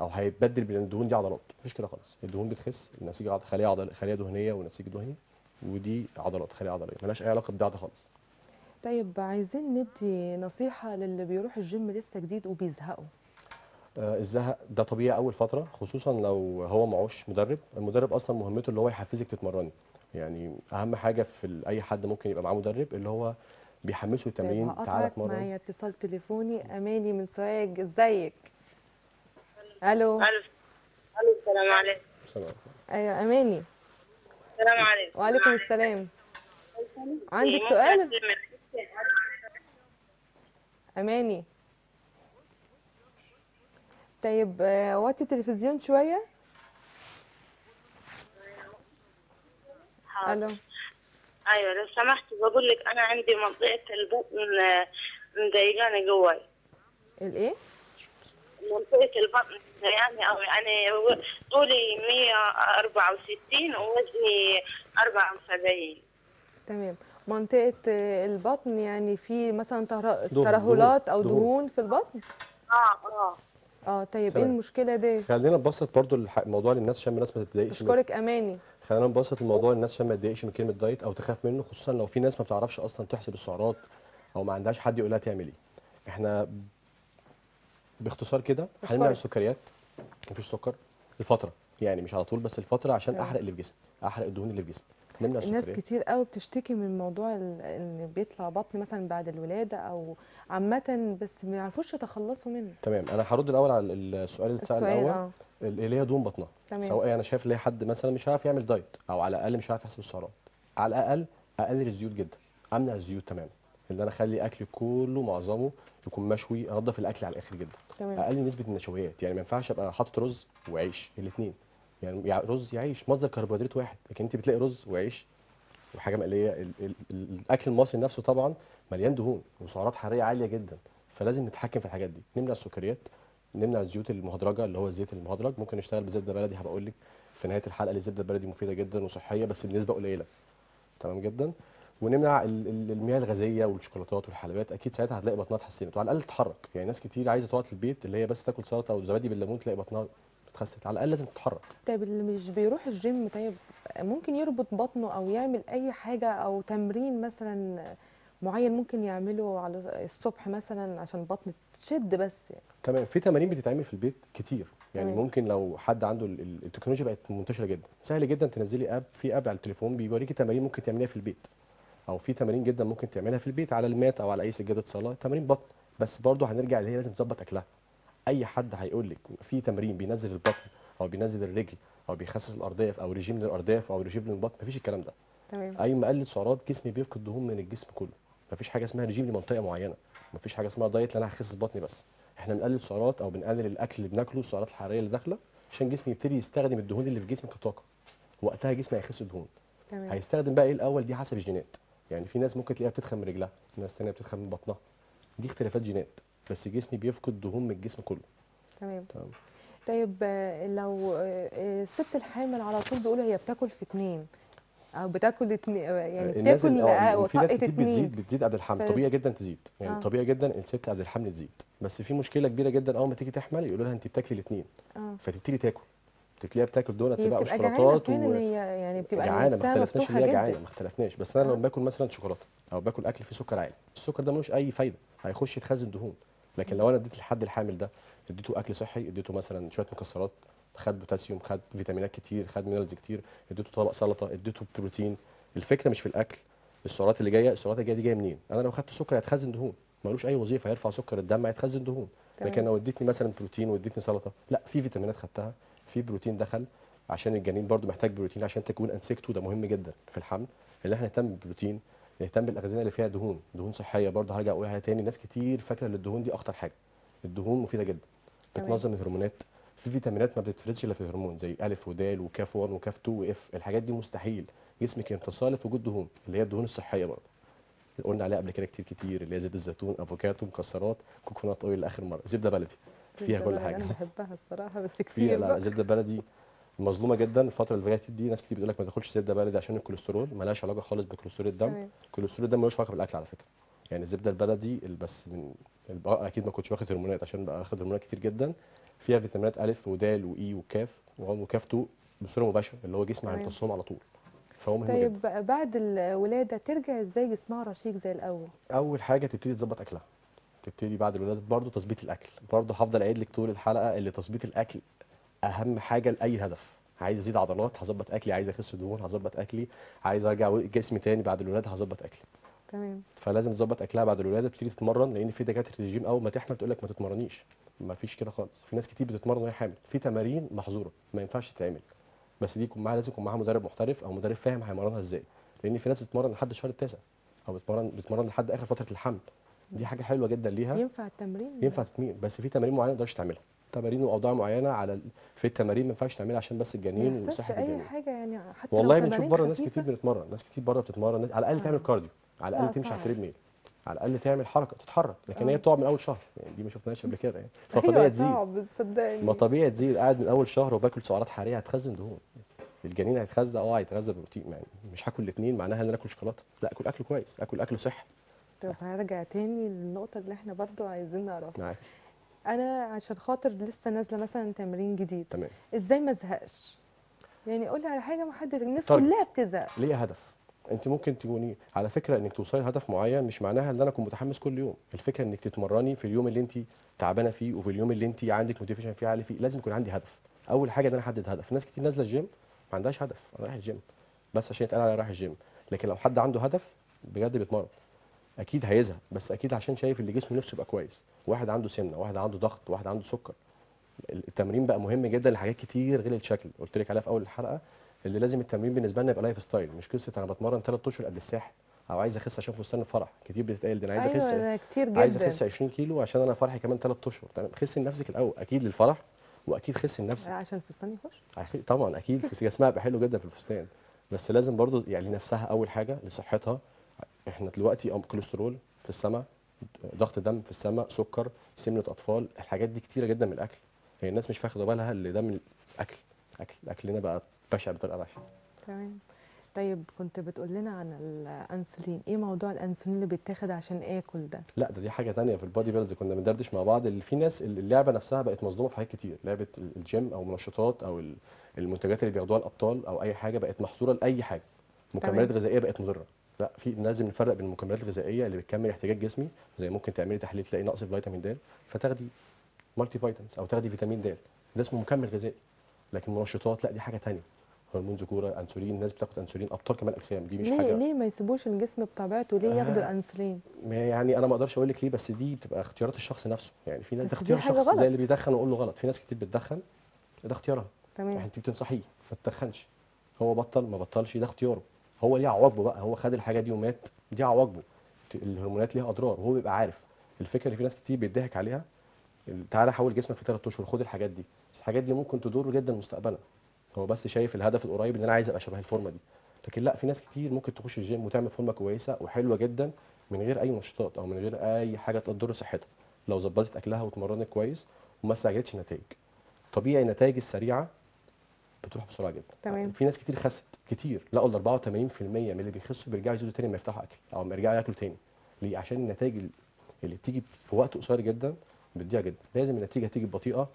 او هيتبدل بين الدهون دي عضلات. مفيش كده خالص، الدهون بتخس، النسيج خلايا عضل خلايا دهنيه ونسيج دهني، ودي عضلات خلايا عضليه، ملهاش اي علاقه ببعض خالص. طيب عايزين ندي نصيحه للي بيروح الجيم لسه جديد وبيزهقوا. آه الزهق ده طبيعي اول فتره، خصوصا لو هو معهوش مدرب. المدرب اصلا مهمته اللي هو يحفزك تتمرني، يعني اهم حاجه في اي حد ممكن يبقى معاه مدرب اللي هو بيحمسه التمرين. تعالى اتمرن. معايا اتصال تليفوني، اماني من سوهاج، ازيك؟ الو. الو الو السلام عليكم. السلام عليكم. ايوه اماني. السلام عليكم. وعليكم السلام. عندك سؤال؟ اماني. طيب وطي التلفزيون شويه. حاضر. الو. ايوه لو سمحت، بقول لك انا عندي منطقه البطن مضايقاني جواي. الايه؟ منطقة البطن يعني، أو يعني طولي مية وأربعة وستين ووزني أربعة وسبعين. تمام، منطقة البطن يعني في مثلا ترهلات أو دهون. دهون في البطن؟ اه اه اه طيب تمام. ايه المشكلة دي؟ خلينا نبسط برضو الموضوع للناس عشان الناس ما تتضايقش. اشكرك اماني. خلينا نبسط الموضوع للناس عشان ما تتضايقش من كلمة دايت أو تخاف منه، خصوصا لو في ناس ما بتعرفش أصلا تحسب السعرات أو ما عندهاش حد يقولها تعمل إيه. احنا باختصار كده هنمنع السكريات، مفيش سكر لفتره يعني، مش على طول بس لفتره، عشان احرق اللي في جسمي، احرق الدهون اللي في جسمي. منها السكريات. ناس كتير قوي بتشتكي من موضوع ان بيطلع بطن مثلا بعد الولاده او عامه، بس ما يعرفوش يتخلصوا منه. تمام، انا هرد الاول على السؤال اللي اتسال الاول آه. اللي هي دهون بطنها، سواء انا شايف ليه حد مثلا مش عارف يعمل دايت او على الاقل مش عارف يحسب السعرات، على الاقل اقلل الزيوت جدا، امنع الزيوت تماما، اللي انا اخلي اكلي كله معظمه يكون مشوي، انضف الاكل على الاخر جدا. تمام. اقلل نسبه النشويات، يعني ما ينفعش ابقى حاطط رز وعيش الاثنين، يعني رز يعيش مصدر كربوهيدرات واحد، لكن انت بتلاقي رز وعيش وحاجه مقليه. ال ال ال الاكل المصري نفسه طبعا مليان دهون وسعرات حراريه عاليه جدا، فلازم نتحكم في الحاجات دي، نمنع السكريات، نمنع الزيوت المهدرجه اللي هو الزيت المهدرج، ممكن نشتغل بزبده بلدي، هبقى اقول لك في نهايه الحلقه ان الزبده البلدي مفيده جدا وصحيه بس بنسبه قليله. تمام جدا. ونمنع المياه الغازيه والشوكولاتات والحلويات، اكيد ساعتها هتلاقي بطنها اتحسنت وعلى الاقل تتحرك. يعني ناس كتير عايزه تقعد في البيت اللي هي بس تاكل سلطه او زبادي بالليمون تلاقي بطنها بتخست، على الاقل لازم تتحرك. طيب اللي مش بيروح الجيم طيب ممكن يربط بطنه او يعمل اي حاجه او تمرين مثلا معين ممكن يعمله على الصبح مثلا عشان بطنه تشد بس يعني. تمام، في تمارين بتتعمل في البيت كتير يعني. مم. ممكن لو حد عنده التكنولوجيا بقت منتشره جدا، سهل جدا تنزلي اب، في اب على التليفون بيوريكي تمارين ممكن تعمليها في البيت، او في تمارين جدا ممكن تعملها في البيت على المات او على اي سجاده صلاه، تمارين بطن. بس برضه هنرجع اللي هي لازم تظبط اكلها. اي حد هيقول لك في تمرين بينزل البطن او بينزل الرجل او بيخسس الارداف او ريجيم للارداف او ريجيم للبطن، مفيش الكلام ده. تمام. اي ما قلل سعرات جسمي بيفقد دهون من الجسم كله، مفيش حاجه اسمها ريجيم لمنطقه معينه، مفيش حاجه اسمها دايت لان انا هخسس بطني بس. احنا بنقلل سعرات او بنقلل الاكل اللي بناكله، السعرات الحراريه اللي داخله، عشان جسمي يبتدي يستخدم الدهون اللي في جسمي كطاقه، وقتها جسمي هيخس دهون. تمام. هيستخدم بقى ايه الاول؟ دي حسب الجينات، يعني في ناس ممكن تلاقيها بتتخن من رجلها، في ناس ثانيه بتتخن من بطنها، دي اختلافات جينات، بس جسمي بيفقد دهون من الجسم كله. تمام. تمام. طيب لو الست الحامل على طول بيقولوا هي بتاكل في اتنين او بتاكل اتنين، يعني بتاكل وطقت في ناس كتير بتزيد بتزيد قبل الحمل، طبيعي جدا تزيد، يعني آه. طبيعي جدا الست قبل الحمل تزيد، بس في مشكله كبيره جدا اول ما تيجي تحمل يقولوا لها انت بتاكلي الاثنين، آه. فتبتدي تاكل، بتلاقيها بتاكل دونتس بقى وشوكولاتات و يعني بتبقى جعانه. ما اختلفناش ان هي جعانه، ما اختلفناش، بس انا لما باكل مثلا شوكولاته او باكل اكل فيه سكر عالي، السكر ده ملوش اي فايده، هيخش يتخزن دهون. لكن لو انا اديت لحد الحامل ده اديته اكل صحي، اديته مثلا شويه مكسرات، خد بوتاسيوم، خد فيتامينات كتير، خد مينرالز كتير، اديته طبق سلطه، اديته بروتين، الفكره مش في الاكل، السعرات اللي جايه، السعرات اللي جايه دي جايه منين؟ انا لو خدت سكر هيتخزن دهون، ملوش اي وظيفه، هيرفع سكر الدم، هيتخزن دهون. لكن لو اديتني مثلا بروتين واديتني سلطه، لا، في فيتامينات خدتها، في بروتين دخل، عشان الجنين برضو محتاج بروتين عشان تكوين انسجته، ده مهم جدا في الحمل، اللي احنا نهتم بالبروتين، نهتم بالاغذيه اللي فيها دهون، دهون صحيه. برضو هرجع اقولها تاني، ناس كتير فاكره ان الدهون دي اخطر حاجه، الدهون مفيده جدا، بتنظم الهرمونات، في فيتامينات ما بتتفرزش الا في الهرمون زي الف ودال وكاف واحد وكاف اتنين واف، الحاجات دي مستحيل جسمك يتصالف وجود دهون، اللي هي الدهون الصحيه برضو قلنا عليها قبل كده كتير كتير، اللي هي زيت الزيتون، افوكادو، مكسرات، كوكونات اويل، لاخر مره زبده بلدي فيها كل حاجه. انا بحبها الصراحه بس كتير. لا، زبده بلدي مظلومه جدا الفتره اللي فاتت دي، ناس كتير بتقول لك ما تاكلش زبده بلدي عشان الكوليسترول، مالهاش علاقه خالص بكوليسترول الدم، كوليسترول الدم ملوش علاقه بالاكل على فكره، يعني الزبده البلدي بس من اكيد ما كنتش واخد هرمونات عشان بقى اخد هرمونات كتير جدا، فيها فيتامينات الف ودال واي وكاف وكاف اتنين بصوره مباشره، اللي هو جسمي هيمتصهم على طول، فهو مهم جدا. طيب بعد الولاده ترجع ازاي جسمها رشيق زي الاول؟ اول حاجه تبتدي تظبط اكلها، تبتدي بعد الولاده برضه تظبيط الاكل، برضه هفضل اعيد لك طول الحلقه اللي تظبيط الاكل اهم حاجه لاي هدف. عايز ازيد عضلات هظبط اكلي، عايز اخس دهون هظبط اكلي، عايز ارجع جسمي تاني بعد الولاده هظبط اكلي. تمام. فلازم تظبط اكلها بعد الولاده، بتبتدي تتمرن، لان في دكاتره الجيم اول ما تحمل تقول لك ما تتمرنيش، ما فيش كده خالص، في ناس كتير بتتمرن وهي حامل، في تمارين محظوره ما ينفعش تتعمل، بس دي يكون معاها لازم يكون معاها مدرب محترف او مدرب فاهم هيمرنها ازاي، لان في ناس بتتمرن لحد الشهر التاسع او بتتمرن بتتمرن لحد اخر فتره الحمل، دي حاجه حلوه جدا ليها. ينفع التمرين؟ ينفع التمرين، بس في تمارين معينه ما تقدرش تعملها، تمارين واوضاع معينه على في التمارين ما ينفعش تعملها عشان بس الجنين وصحه الجنين. اي حاجه يعني، حتى والله بنشوف بره ناس كتير بتتمرن، ناس كتير بره بتتمرن، على الاقل آه. تعمل كارديو، على الاقل تمشي على التريد ميل، على الاقل تعمل حركه تتحرك، لكن آه. هي بتقع من اول شهر، يعني دي ما شفناهاش قبل كده يعني، فطبيعي تزيد. ما طبيعي تزيد، قاعد من اول شهر وباكل سعرات حراريه هتخزن دهون، الجنين هيتغذى اه هيتغذى بروتين، يعني مش هاكل الاثنين معناها ان انا اكل شوكولاته، لا، اكل اكل كويس، اكل اكل صحي. طب هرجع تاني للنقطه اللي احنا برضو عايزين نعرفها. معاك. انا عشان خاطر لسه نازله مثلا تمرين جديد، تمام، ازاي ما ازهقش؟ يعني قول لي على حاجه ما حدش، الناس كلها بتزهق. ليه هدف، انت ممكن تكوني على فكره انك توصلي لهدف معين مش معناها ان انا اكون متحمس كل يوم، الفكره انك تتمرني في اليوم اللي انت تعبانه فيه وفي اليوم اللي انت عندك موتيفيشن فيه عالي فيه، لازم يكون عندي هدف. اول حاجه ان انا احدد هدف، ناس كتير نازله الجيم ما عندهاش هدف، انا رايح الجيم بس عشان يتقال عليه رايح الجيم. لكن لو حد عنده هدف بجد بيتمرن اكيد هيزهق، بس اكيد عشان شايف اللي جسمه نفسه يبقى كويس. واحد عنده سمنه، واحد عنده ضغط، واحد عنده سكر. التمرين بقى مهم جدا لحاجات كتير غير الشكل، قلت لك عليها في اول الحلقه اللي لازم التمرين بالنسبه لنا يبقى لايف ستايل، مش قصه انا بتمرن ثلاث اشهر قبل الساحل او عايز اخس عشان فستان الفرح. كتير بتتقال ده انا عايز اخس، أيوة كتير عايز اخس عشرين كيلو عشان انا فرحي كمان ثلاث اشهر. خس لنفسك الاول، اكيد للفرح واكيد خس لنفسك عشان الفستان يخش طبعا، اكيد جسمها يبقى حلو جدا في الفستان، بس لازم برضو يعني نفسها اول حاجه لصحتها. احنا دلوقتي كوليسترول في السماء، ضغط دم في السماء، سكر، سمنه اطفال، الحاجات دي كتيره جدا من الاكل. هي الناس مش فاخده بالها اللي ده من الاكل، اكل اكلنا بقى بشع بطريقه بشعه. تمام. طيب كنت بتقول لنا عن الانسولين، ايه موضوع الانسولين اللي بيتاخد عشان اكل ده؟ لا ده دي حاجه ثانيه في البودي بيلز، كنا بندردش مع بعض. اللي في ناس اللعبه نفسها بقت مصدومه في حاجات كتير، لعبه الجيم او منشطات او المنتجات اللي بياخدوها الابطال او اي حاجه بقت محصوره لاي حاجه. مكملات غذائيه بقت مضره. لا، في لازم نفرق بين المكملات الغذائيه اللي بتكمل احتياجات جسمي، زي ممكن تعملي تحليل تلاقي نقص في فيتامين د فتاخدي مالتي فيتامينز او تاخدي فيتامين د، ده اسمه مكمل غذائي. لكن منشطات لا، دي حاجه ثانيه، هرمون ذكوره، انسولين، الناس بتاخد انسولين، ابطال كمال اجسام، دي مش ليه حاجه. ليه ما يسيبوش الجسم بطبيعته؟ ليه آه ياخدوا الانسولين؟ يعني انا ما اقدرش اقول لك ليه، بس دي بتبقى اختيارات الشخص نفسه. يعني في ناس اختيار شخص غلط، زي اللي بيدخن واقول له غلط، في ناس كتير بتدخن ده اختيارها. تمام. يعني انت بتنصحيه ما تدخنش، هو بطل ما بطلش ده اختياره، هو ليه عواقبه بقى، هو خد الحاجه دي ومات، دي عواقبه. الهرمونات ليها اضرار وهو بيبقى عارف. الفكره اللي في ناس كتير بيضحك عليها، تعالى حول جسمك في ثلاث اشهر خد الحاجات دي، بس الحاجات دي ممكن تضر جدا مستقبلا. هو بس شايف الهدف القريب ان انا عايز ابقى شبه الفورمه دي. لكن لا، في ناس كتير ممكن تخش الجيم وتعمل فورمه كويسه وحلوه جدا من غير اي نشاطات او من غير اي حاجه تضر صحتها، لو ظبطت اكلها واتمرنت كويس وما استعجلتش النتائج. طبيعي النتائج السريعه بتروح بسرعه جدا. تمام. في ناس كتير خست كتير، لقوا اربعة وتمانين بالمية من اللي بيخسوا بيرجعوا يزيدوا تاني لما يفتحوا اكل او لما يرجعوا ياكلوا تاني. ليه؟ عشان النتائج اللي بتيجي في وقت قصير جدا بتضيع جدا. لازم النتيجه تيجي ببطيئه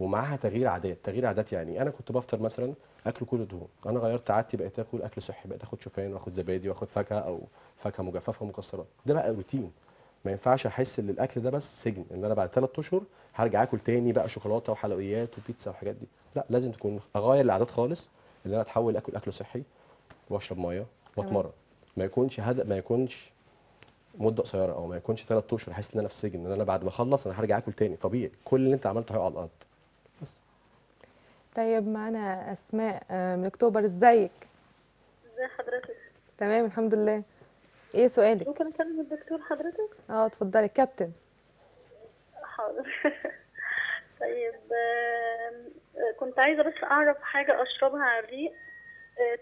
ومعاها تغيير عادات. تغيير عادات يعني انا كنت بفطر مثلا اكل كل دهون، انا غيرت عادتي بقيت اكل اكل صحي، بقيت اخد شوفان واخد زبادي واخد فاكهه او فاكهه مجففه ومكسرات، ده بقى روتين. ما ينفعش احس ان الاكل ده بس سجن، ان انا بعد ثلاث اشهر هرجع اكل تاني بقى شوكولاته وحلويات وبيتزا والحاجات دي. لا، لازم تكون اغير العادات خالص، ان انا اتحول اكل اكل صحي واشرب ميه واتمرن. ما يكونش هدف، ما يكونش مده قصيره، او ما يكونش ثلاث اشهر احس ان انا في سجن، ان انا بعد ما اخلص انا هرجع اكل تاني. طبيعي كل اللي انت عملته هيقع على الارض. بس. طيب معانا اسماء من اكتوبر، ازيك؟ ازي حضرتك؟ تمام الحمد لله. ايه سؤالك؟ ممكن اكلم الدكتور حضرتك؟ اه اتفضلي كابتن. حاضر. طيب كنت عايزه بس اعرف حاجه اشربها على الريق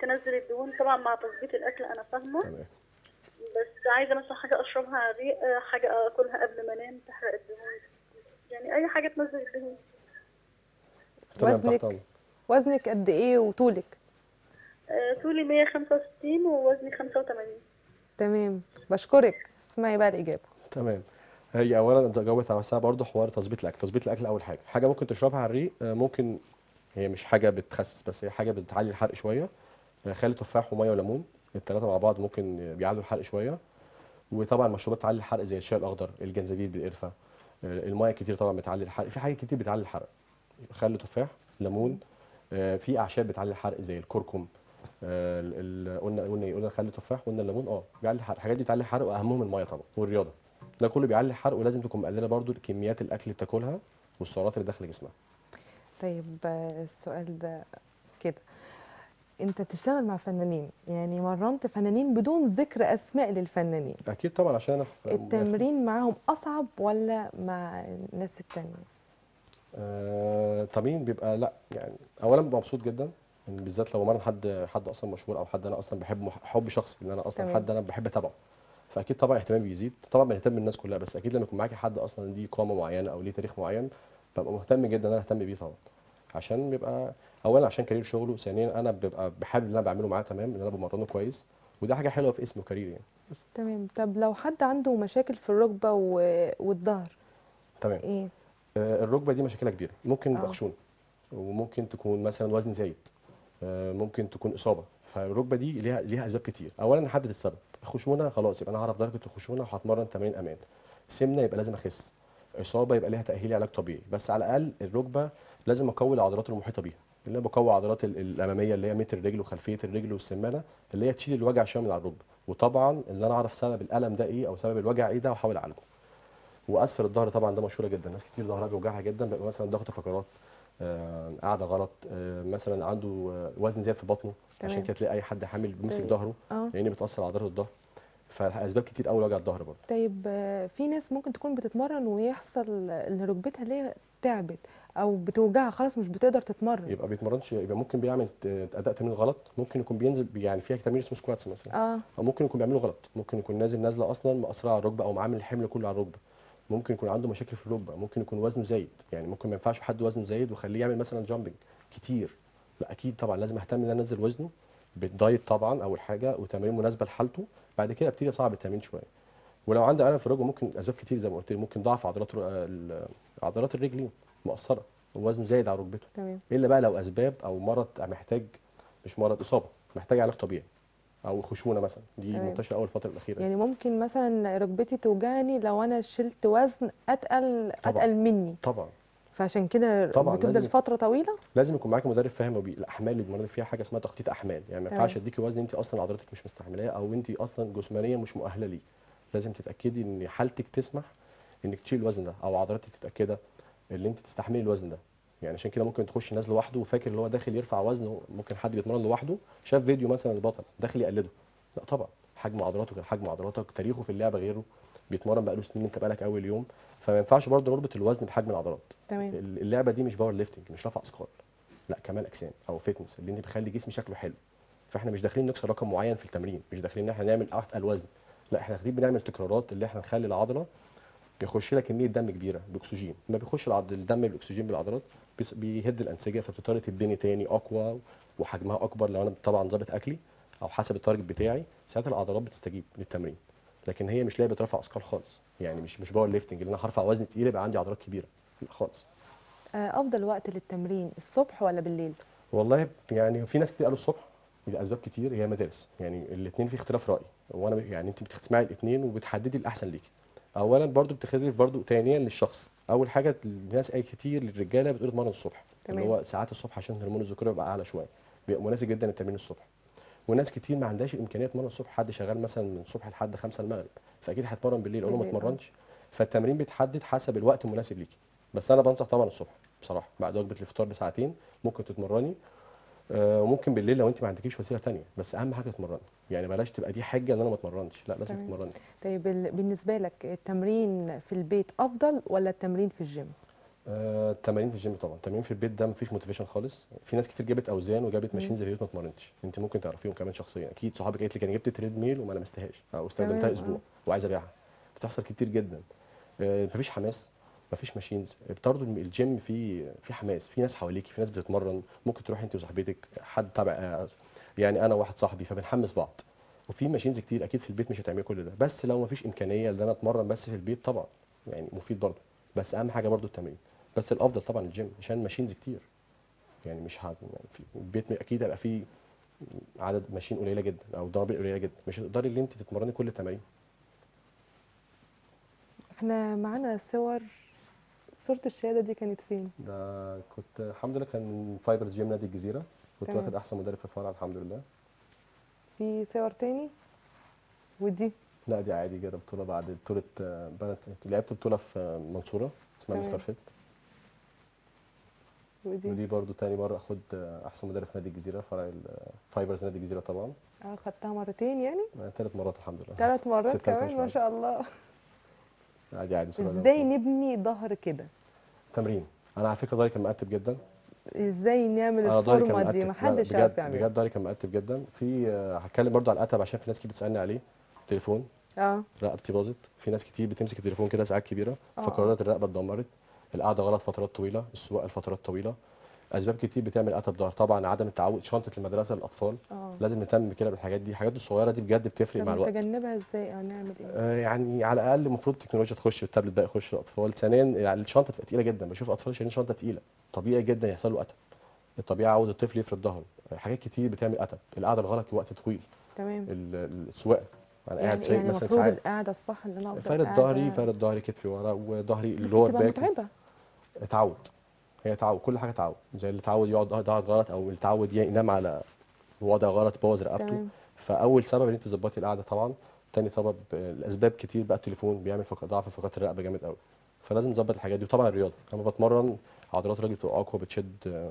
تنزل الدهون، طبعا مع تظبيط الاكل انا فاهمه. تمام. بس عايزه مثلا حاجه اشربها على الريق، حاجه اكلها قبل ما انام تحرق الدهون، يعني اي حاجه تنزل الدهون. وزنك وزنك قد ايه وطولك؟ آه، طولي مية وخمسة وستين ووزني خمسة وتمانين. تمام، بشكرك. اسمعي بقى الاجابه. تمام، هي اولا جاوبت على نفسها برضه. حوار تظبيط الاكل، تظبيط الاكل اول حاجه، حاجه ممكن تشربها على الريق، ممكن هي مش حاجه بتخسس بس هي حاجه بتعلي الحرق شويه. خالي تفاح وميه وليمون، الثلاثه مع بعض ممكن بيعلوا الحرق شويه. وطبعا مشروبات تعلي الحرق زي الشاي الاخضر، الجنزبيل بالقرفه، الميه كتير طبعا بتعلي الحرق، في حاجات كتير بتعلي الحرق. خل تفاح، ليمون، آه، في اعشاب بتعلي الحرق زي الكركم، آه، قلنا قلنا قلنا خل تفاح قلنا الليمون، اه بيعلي الحرق. الحاجات دي بتعلي الحرق واهمهم الميه طبعا والرياضه، ده كله بيعلي الحرق. ولازم تكون مقلله برضو كميات الاكل اللي بتاكلها والسعرات اللي داخله جسمها. طيب السؤال ده كده، انت بتشتغل مع فنانين، يعني مرنت فنانين بدون ذكر اسماء للفنانين. اكيد طبعا، عشان انا في التمرين معاهم اصعب ولا مع الناس الثانيه؟ آه، تمرين بيبقى لا، يعني اولا ببقى مبسوط جدا، يعني بالذات لو مرن حد حد اصلا مشهور او حد انا اصلا بحبه حب شخصي، ان انا اصلا حد انا بحب اتابعه، فاكيد طبعا اهتمامي بيزيد. طبعا بنهتم بالناس كلها، بس اكيد لما يكون معاكي حد اصلا ليه قامه معينه او ليه تاريخ معين ببقى مهتم جدا ان انا اهتم بيه طبعا، عشان بيبقى اولا عشان كارير شغله، ثانيا انا ببقى بحب اللي انا بعمله معاه تمام، ان انا بمرنه كويس، وده حاجه حلوه في اسمه كارير يعني. تمام. طب لو حد عنده مشاكل في الركبه و... والظهر، تمام، ايه؟ الركبه دي مشاكلها كبيره، ممكن يبقى خشونه، وممكن تكون مثلا وزن زايد، ممكن تكون اصابه، فالركبه دي ليها ليها اسباب كتير. اولا احدد السبب، خشونه خلاص يبقى انا هعرف درجه الخشونه وهتمرن تمارين امان. سمنه يبقى لازم اخس، اصابه يبقى ليها تاهيل علاج طبيعي، بس على الاقل الركبه لازم اقوي العضلات المحيطه بيها، اللي انا بقوي عضلات الاماميه اللي هي متر الرجل وخلفيه الرجل والسمانه اللي هي تشيل الوجع شويه من على الركبه، وطبعا ان انا اعرف سبب الالم ده ايه او سبب الوجع ايه ده واحاول اعالجه. واسفل الظهر طبعا ده مشهوره جدا، ناس كتير ظهرها بيوجعها جدا، بيبقى مثلا ضغط فقرات، آه قاعده غلط، آه مثلا عنده وزن زياد في بطنه، عشان كده تلاقي اي حد حامل بيمسك ظهره لان بتاثر على عضلات الظهر. فاسباب كتير قوي وجع الظهر برضه. طيب في ناس ممكن تكون بتتمرن ويحصل ان ركبتها ليه تعبت او بتوجعها خلاص مش بتقدر تتمرن، يبقى بيتمرنش، يبقى ممكن بيعمل اداء تمرين غلط، ممكن يكون بينزل يعني فيها تمرين اسمه سكواتس مثلا اه او ممكن يكون بيعمله غلط، ممكن يكون نازل نازله اصلا مأثره على الركبه او عامل الحمل كله على الركبه، ممكن يكون عنده مشاكل في الركبه، ممكن يكون وزنه زايد، يعني ممكن ما ينفعش حد وزنه زايد وخليه يعمل مثلا جامبنج كتير، لا اكيد طبعا لازم اهتم ان انا انزل وزنه بالدايت طبعا اول حاجه وتمارين مناسبه لحالته، بعد كده ابتدي اصعب التمرين شويه. ولو عنده الم في الركبه ممكن اسباب كتير زي ما قلت لي، ممكن ضعف عضلات عضلات الرجلين مقصره ووزنه زايد على ركبته، تمام، الا بقى لو اسباب او مرض محتاج، مش مرض، اصابه محتاج علاج طبيعي او خشونه مثلا، دي منتشره اول الفتره الاخيره. يعني ممكن مثلا ركبتي توجعني لو انا شلت وزن اتقل اتقل مني، طبعا فعشان كده بتفضل فتره طويله. لازم يكون معاك مدرب فاهم الاحمال اللي بنمرض فيها، حاجه اسمها تخطيط احمال، يعني ما ينفعش اديكي وزن انت اصلا عضلاتك مش مستحملاه او انت اصلا جسمانيا مش مؤهله ليه، لازم تتاكدي ان حالتك تسمح انك تشيل الوزن ده او عضلاتك تتاكد اللي انت تستحملي الوزن ده. يعني عشان كده ممكن تخش ناس لوحده وفاكر اللي هو داخل يرفع وزنه، ممكن حد بيتمرن لوحده شاف فيديو مثلا البطل داخل يقلده، لا طبعا حجم عضلاته غير حجم عضلاتك، تاريخه في اللعبه غيره، بيتمرن بقاله سنين انت بقالك اول يوم، فما ينفعش برضه نربط الوزن بحجم العضلات. تمام، اللعبه دي مش باور ليفتنج، مش رفع اثقال، لا كمال اجسام او فيتنس اللي انت بتخلي جسمي شكله حلو، فاحنا مش داخلين نكسر رقم معين في التمرين، مش داخلين ان احنا نعمل اثقل وزن، لا احنا داخلين بنعمل تكرارات اللي احنا نخلي العضله بيخش لك كميه دم كبيره باكسجين، لما بيخش الدم بالاكسجين بالعضلات بيهد الانسجه، فبتضطر تتبني تاني اقوى وحجمها اكبر. لو انا طبعا ظابط اكلي او حسب التارجت بتاعي ساعتها العضلات بتستجيب للتمرين، لكن هي مش لعبه رفع اثقال خالص، يعني مش مش باور ليفتنج اللي انا هرفع وزن تقيل يبقى عندي عضلات كبيره، لا خالص. افضل وقت للتمرين الصبح ولا بالليل؟ والله يعني في ناس كتير قالوا الصبح لاسباب كتير، هي مدارس، يعني الاثنين في اختلاف راي، وانا يعني انت بتسمعي الاثنين وبتحددي الاحسن ليكي. اولا برضو بتختلف برضو ثانيا للشخص، اول حاجه الناس اي كتير للرجاله بتقول اتمرن الصبح، اللي هو ساعات الصبح عشان هرمون الذكوره يبقى اعلى شويه، بيبقى مناسب جدا التمرين الصبح. وناس كتير ما عندهاش الامكانيه تتمرن الصبح، حد شغال مثلا من الصبح لحد خمسة المغرب، فاكيد هتمرن بالليل، اقول له ما اتمرنش. فالتمرين بيتحدد حسب الوقت المناسب ليكي، بس انا بنصح طبعا الصبح بصراحه، بعد وجبه الافطار بساعتين ممكن تتمرني، وممكن بالليل لو انت ما عندكيش وسيله ثانيه، بس اهم حاجه تتمرني، يعني بلاش تبقى دي حجه ان انا ما اتمرنش، لا لازم تتمرني. طيب بالنسبه لك التمرين في البيت افضل ولا التمرين في الجيم؟ آه التمارين في الجيم طبعا، التمرين في البيت ده مفيش موتيفيشن خالص، في ناس كتير جابت اوزان وجابت ماشين زيوت ما اتمرنتش، انت ممكن تعرفيهم كمان شخصيا، اكيد صحابك قالت لك انا جبت تريد ميل وما لمستهاش او استخدمتها اسبوع وعايز ابيعها، بتحصل كتير جدا. آه مفيش حماس، مفيش ماشينز، برضه الجيم فيه في حماس، في ناس حواليكي، في ناس بتتمرن، ممكن تروحي انت وصاحبتك، حد تبع يعني انا واحد صاحبي، فبنحمس بعض. وفي ماشينز كتير اكيد في البيت مش هتعملي كل ده، بس لو مفيش امكانيه ان انا اتمرن بس في البيت طبعا يعني مفيد برضه، بس اهم حاجه برضه التمرين، بس الافضل طبعا الجيم عشان ماشينز كتير، يعني مش يعني في البيت اكيد هيبقى فيه عدد ماشين قليله جدا او دمبل قليله جدا، مش هتقدري ان انت تتمرني كل التمارين. احنا معانا صور، صورة الشهادة دي كانت فين؟ ده كنت الحمد لله كان فايبرز جيم نادي الجزيرة، كنت واخد أحسن مدرب في الفرع الحمد لله. في صور تاني؟ ودي؟ لا دي عادي كده بطولة، بعد بطولة بنات لعبت بطولة في المنصورة اسمها مستر شيت. ودي؟ ودي برضه تاني مرة آخد أحسن مدرب في نادي الجزيرة، فرع فايبرز نادي الجزيرة طبعا. أه خدتها مرتين يعني؟ تلات مرات الحمد لله. تلات مرات كمان ما شاء الله. عادي عادي سؤال. ازاي نبني ظهر كده؟ تمرين، انا على فكره ضهري كان مقتب جدا. ازاي نعمل الفورمه دي؟ محدش عارف يعملها بجد، ضهري كان مقتب جدا. في هتكلم برضو على القتب عشان في ناس كتير بتسالني عليه، تليفون اه رقبتي باظت، في ناس كتير بتمسك التليفون كده ساعات كبيره، فقرارات الرقبه اتدمرت، القعده غلط فترات طويله، السواقه لفترات طويله، اسباب كتير بتعمل قتب ظهر. طبعا عدم التعود، شنطه المدرسه للاطفال أوه. لازم نهتم كده بالحاجات دي، الحاجات الصغيره دي بجد بتفرق مع الوقت. نتجنبها ازاي او نعمل ايه؟ آه يعني على الاقل المفروض التكنولوجيا تخش، التابلت ده يخش للاطفال. ثانيا الشنطه تبقى تقيله جدا، بشوف اطفال شايلين شنطه تقيله، طبيعي جدا يحصل له قتب، الطبيعي عاوز الطفل يفرد ظهره. حاجات كتير بتعمل قتب، القعده الغلط وقت طويل، تمام، السواقه انا يعني قاعد سايق يعني مثلا ساعات، القعده الصح ان انا افرد ظهري، فرد ظهري كتفي ورا وظهري اللور باك، متعبه، اتعود هي تعود، كل حاجه تعود، زي اللي تعود يقعد قاعد غلط او اللي تعود ينام على وضع غلط بوظ رقبته. فاول سبب ان انت تظبطي القعده طبعا، تاني سبب الاسباب كتير بقى، التليفون بيعمل ضعف فقرات الرقبه جامد قوي، فلازم نظبط الحاجات دي. وطبعا الرياضه، لما بتمرن عضلات رجلي بتبقى اقوى، بتشد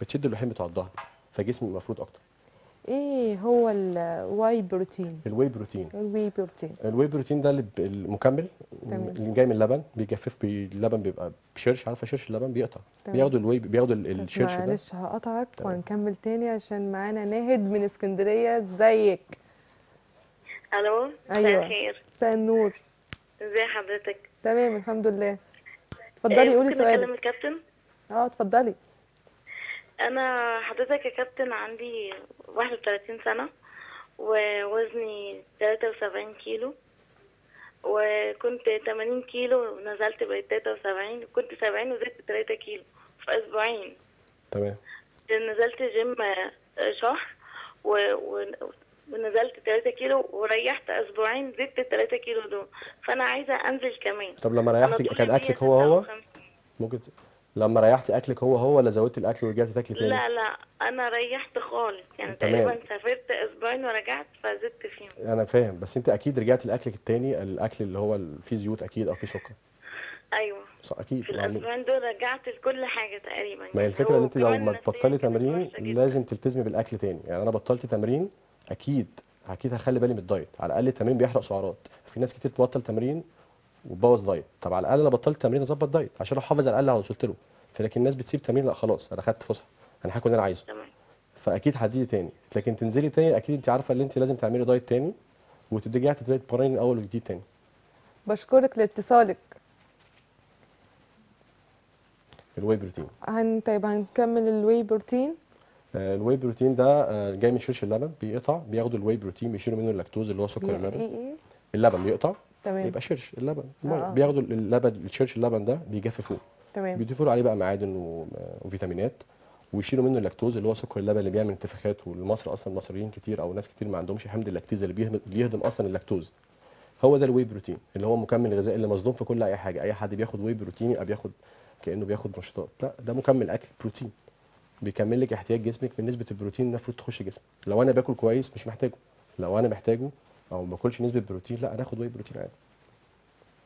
بتشد اللحم بتاع الظهر، فجسمي مفروض اكتر. ايه هو الواي بروتين؟ الواي بروتين الواي بروتين الواي بروتين ده اللي المكمل اللي جاي من اللبن، بيجفف اللبن، بيبقى بشرش، عارفه شرش اللبن بيقطع، بياخدوا الواي بياخدوا الشرش ده. معلش هقطعك وهنكمل تاني عشان معانا ناهد من اسكندريه. ازيك؟ الو. ايوه مساء الخير. مساء النور. ازي حضرتك؟ تمام الحمد لله. اتفضلي قولي سؤالك. ممكن اكلم الكابتن؟ اه اتفضلي. انا حضرتك يا كابتن عندي واحد وثلاثين سنه ووزني ثلاثة وسبعين كيلو، وكنت ثمانين كيلو ونزلت بقيت ثلاثة وسبعين، وكنت سبعين وزدت ثلاثة كيلو في اسبوعين. تمام. نزلت جيم شهر و... و... ونزلت ثلاثة كيلو وريحت اسبوعين، زدت ثلاثة كيلو دول، فانا عايزه انزل كمان. طب لما ريحتي كان اكلك هو هو؟ ممكن لما ريحتي اكلك هو هو ولا زودت الاكل ورجعتي تاكلي تاني؟ لا لا انا ريحت خالص يعني. تمام. تقريبا سافرت اسبوعين ورجعت فزدت فيهم. انا فاهم، بس انت اكيد رجعتي لاكلك التاني، الاكل اللي هو فيه زيوت اكيد او فيه سكر. ايوه صح اكيد. في الاسبوعين دول رجعت لكل حاجه تقريبا. ما هي الفكره ان انت لما تبطلي تمرين لازم تلتزمي بالاكل تاني، يعني انا بطلت تمرين اكيد اكيد هخلي بالي من الدايت، على الاقل التمرين بيحرق سعرات، في ناس كتير تبطل تمرين وتبوظ دايت. طب على الاقل انا بطلت تمرين اظبط دايت عشان احافظ على الاقل على وصلت له، فلكن الناس بتسيب تمرين، لا خلاص انا خدت فسحه انا هاكل اللي انا عايزه. تمام. فاكيد هتزيدي تاني، لكن تنزلي تاني اكيد انت عارفه ان انت لازم تعملي دايت تاني وترجعي تتمرني من اول وجديد تاني. بشكرك لاتصالك. الواي بروتين. هن طيب هنكمل الواي بروتين. الواي بروتين ده جاي من شرش اللبن، بيقطع، بياخدوا الواي بروتين بيشيلوا منه اللاكتوز اللي هو سكر اللبن. اللبن بيقطع. تمام. يبقى شرش اللبن، آه. بياخدوا اللبن شرش اللبن ده بيجففوه. تمام. بيضيفوا له عليه بقى معادن وفيتامينات، ويشيلوا منه اللاكتوز اللي هو سكر اللبن اللي بيعمل انتفاخات، والمصري اصلا المصريين كتير او ناس كتير ما عندهمش حمض اللاكتيز اللي بيهضم اصلا اللاكتوز. هو ده الواي بروتين اللي هو مكمل الغذائي اللي مصدوم في كل اي حاجه، اي حد بياخد واي بروتين او بياخد كانه بياخد نشطات، لا ده مكمل اكل بروتين. بيكمل لك احتياج جسمك من نسبه البروتين المفروض تخش جسمك. لو انا باكل كويس مش محتاجه، لو انا محتاجه او ما باكلش نسبه بروتين لا انا اخد واي بروتين عادي.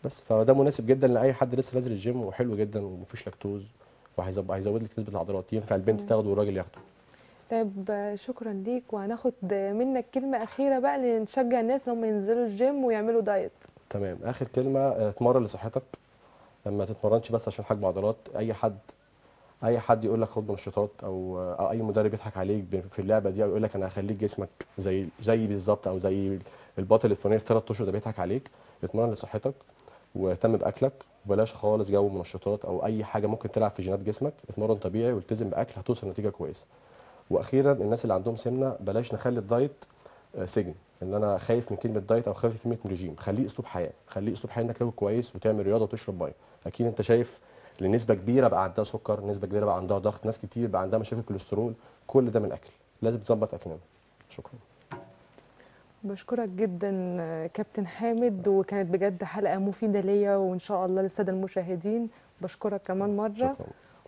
بس فده مناسب جدا لاي حد لسه نازل الجيم، وحلو جدا ومفيش لاكتوز، وهيزود لك نسبه العضلات، ينفع البنت تاخده والراجل ياخده. طيب شكرا ليك، وهناخد منك كلمه اخيره بقى لنشجع الناس ان هم ينزلوا الجيم ويعملوا دايت. تمام. اخر كلمه، اتمرن لصحتك، ما تتمرنش بس عشان حجم عضلات. اي حد اي حد يقول لك خد نشاطات أو, او اي مدرب يضحك عليك في اللعبه دي او يقول لك انا هخليك جسمك زي زي بالظبط او زي البطل الفلاني في ثلاث اشهر، ده بيضحك عليك. اتمرن لصحتك واهتم باكلك، وبلاش خالص جو منشطات او اي حاجه ممكن تلعب في جينات جسمك. اتمرن طبيعي والتزم باكل، هتوصل نتيجه كويسه. واخيرا الناس اللي عندهم سمنه بلاش نخلي الدايت سجن، ان انا خايف من كلمه دايت او خايف من كلمه ريجيم، خليه اسلوب حياه، خليه اسلوب حياه انك تاكل كويس وتعمل رياضه وتشرب ميه. اكيد انت شايف لنسبه كبيره بقى عندها سكر، نسبه كبيره بقى عندها ضغط، ناس كتير بقى عندها مشاكل كوليسترول، كل ده من الاكل، لازم تظبط اكلنا. شكرا. بشكرك جدا كابتن حامد، وكانت بجد حلقه مفيده ليا وان شاء الله للساده المشاهدين. بشكرك كمان مره. شكرا.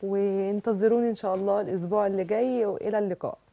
وانتظروني ان شاء الله الاسبوع اللي جاي، والى اللقاء.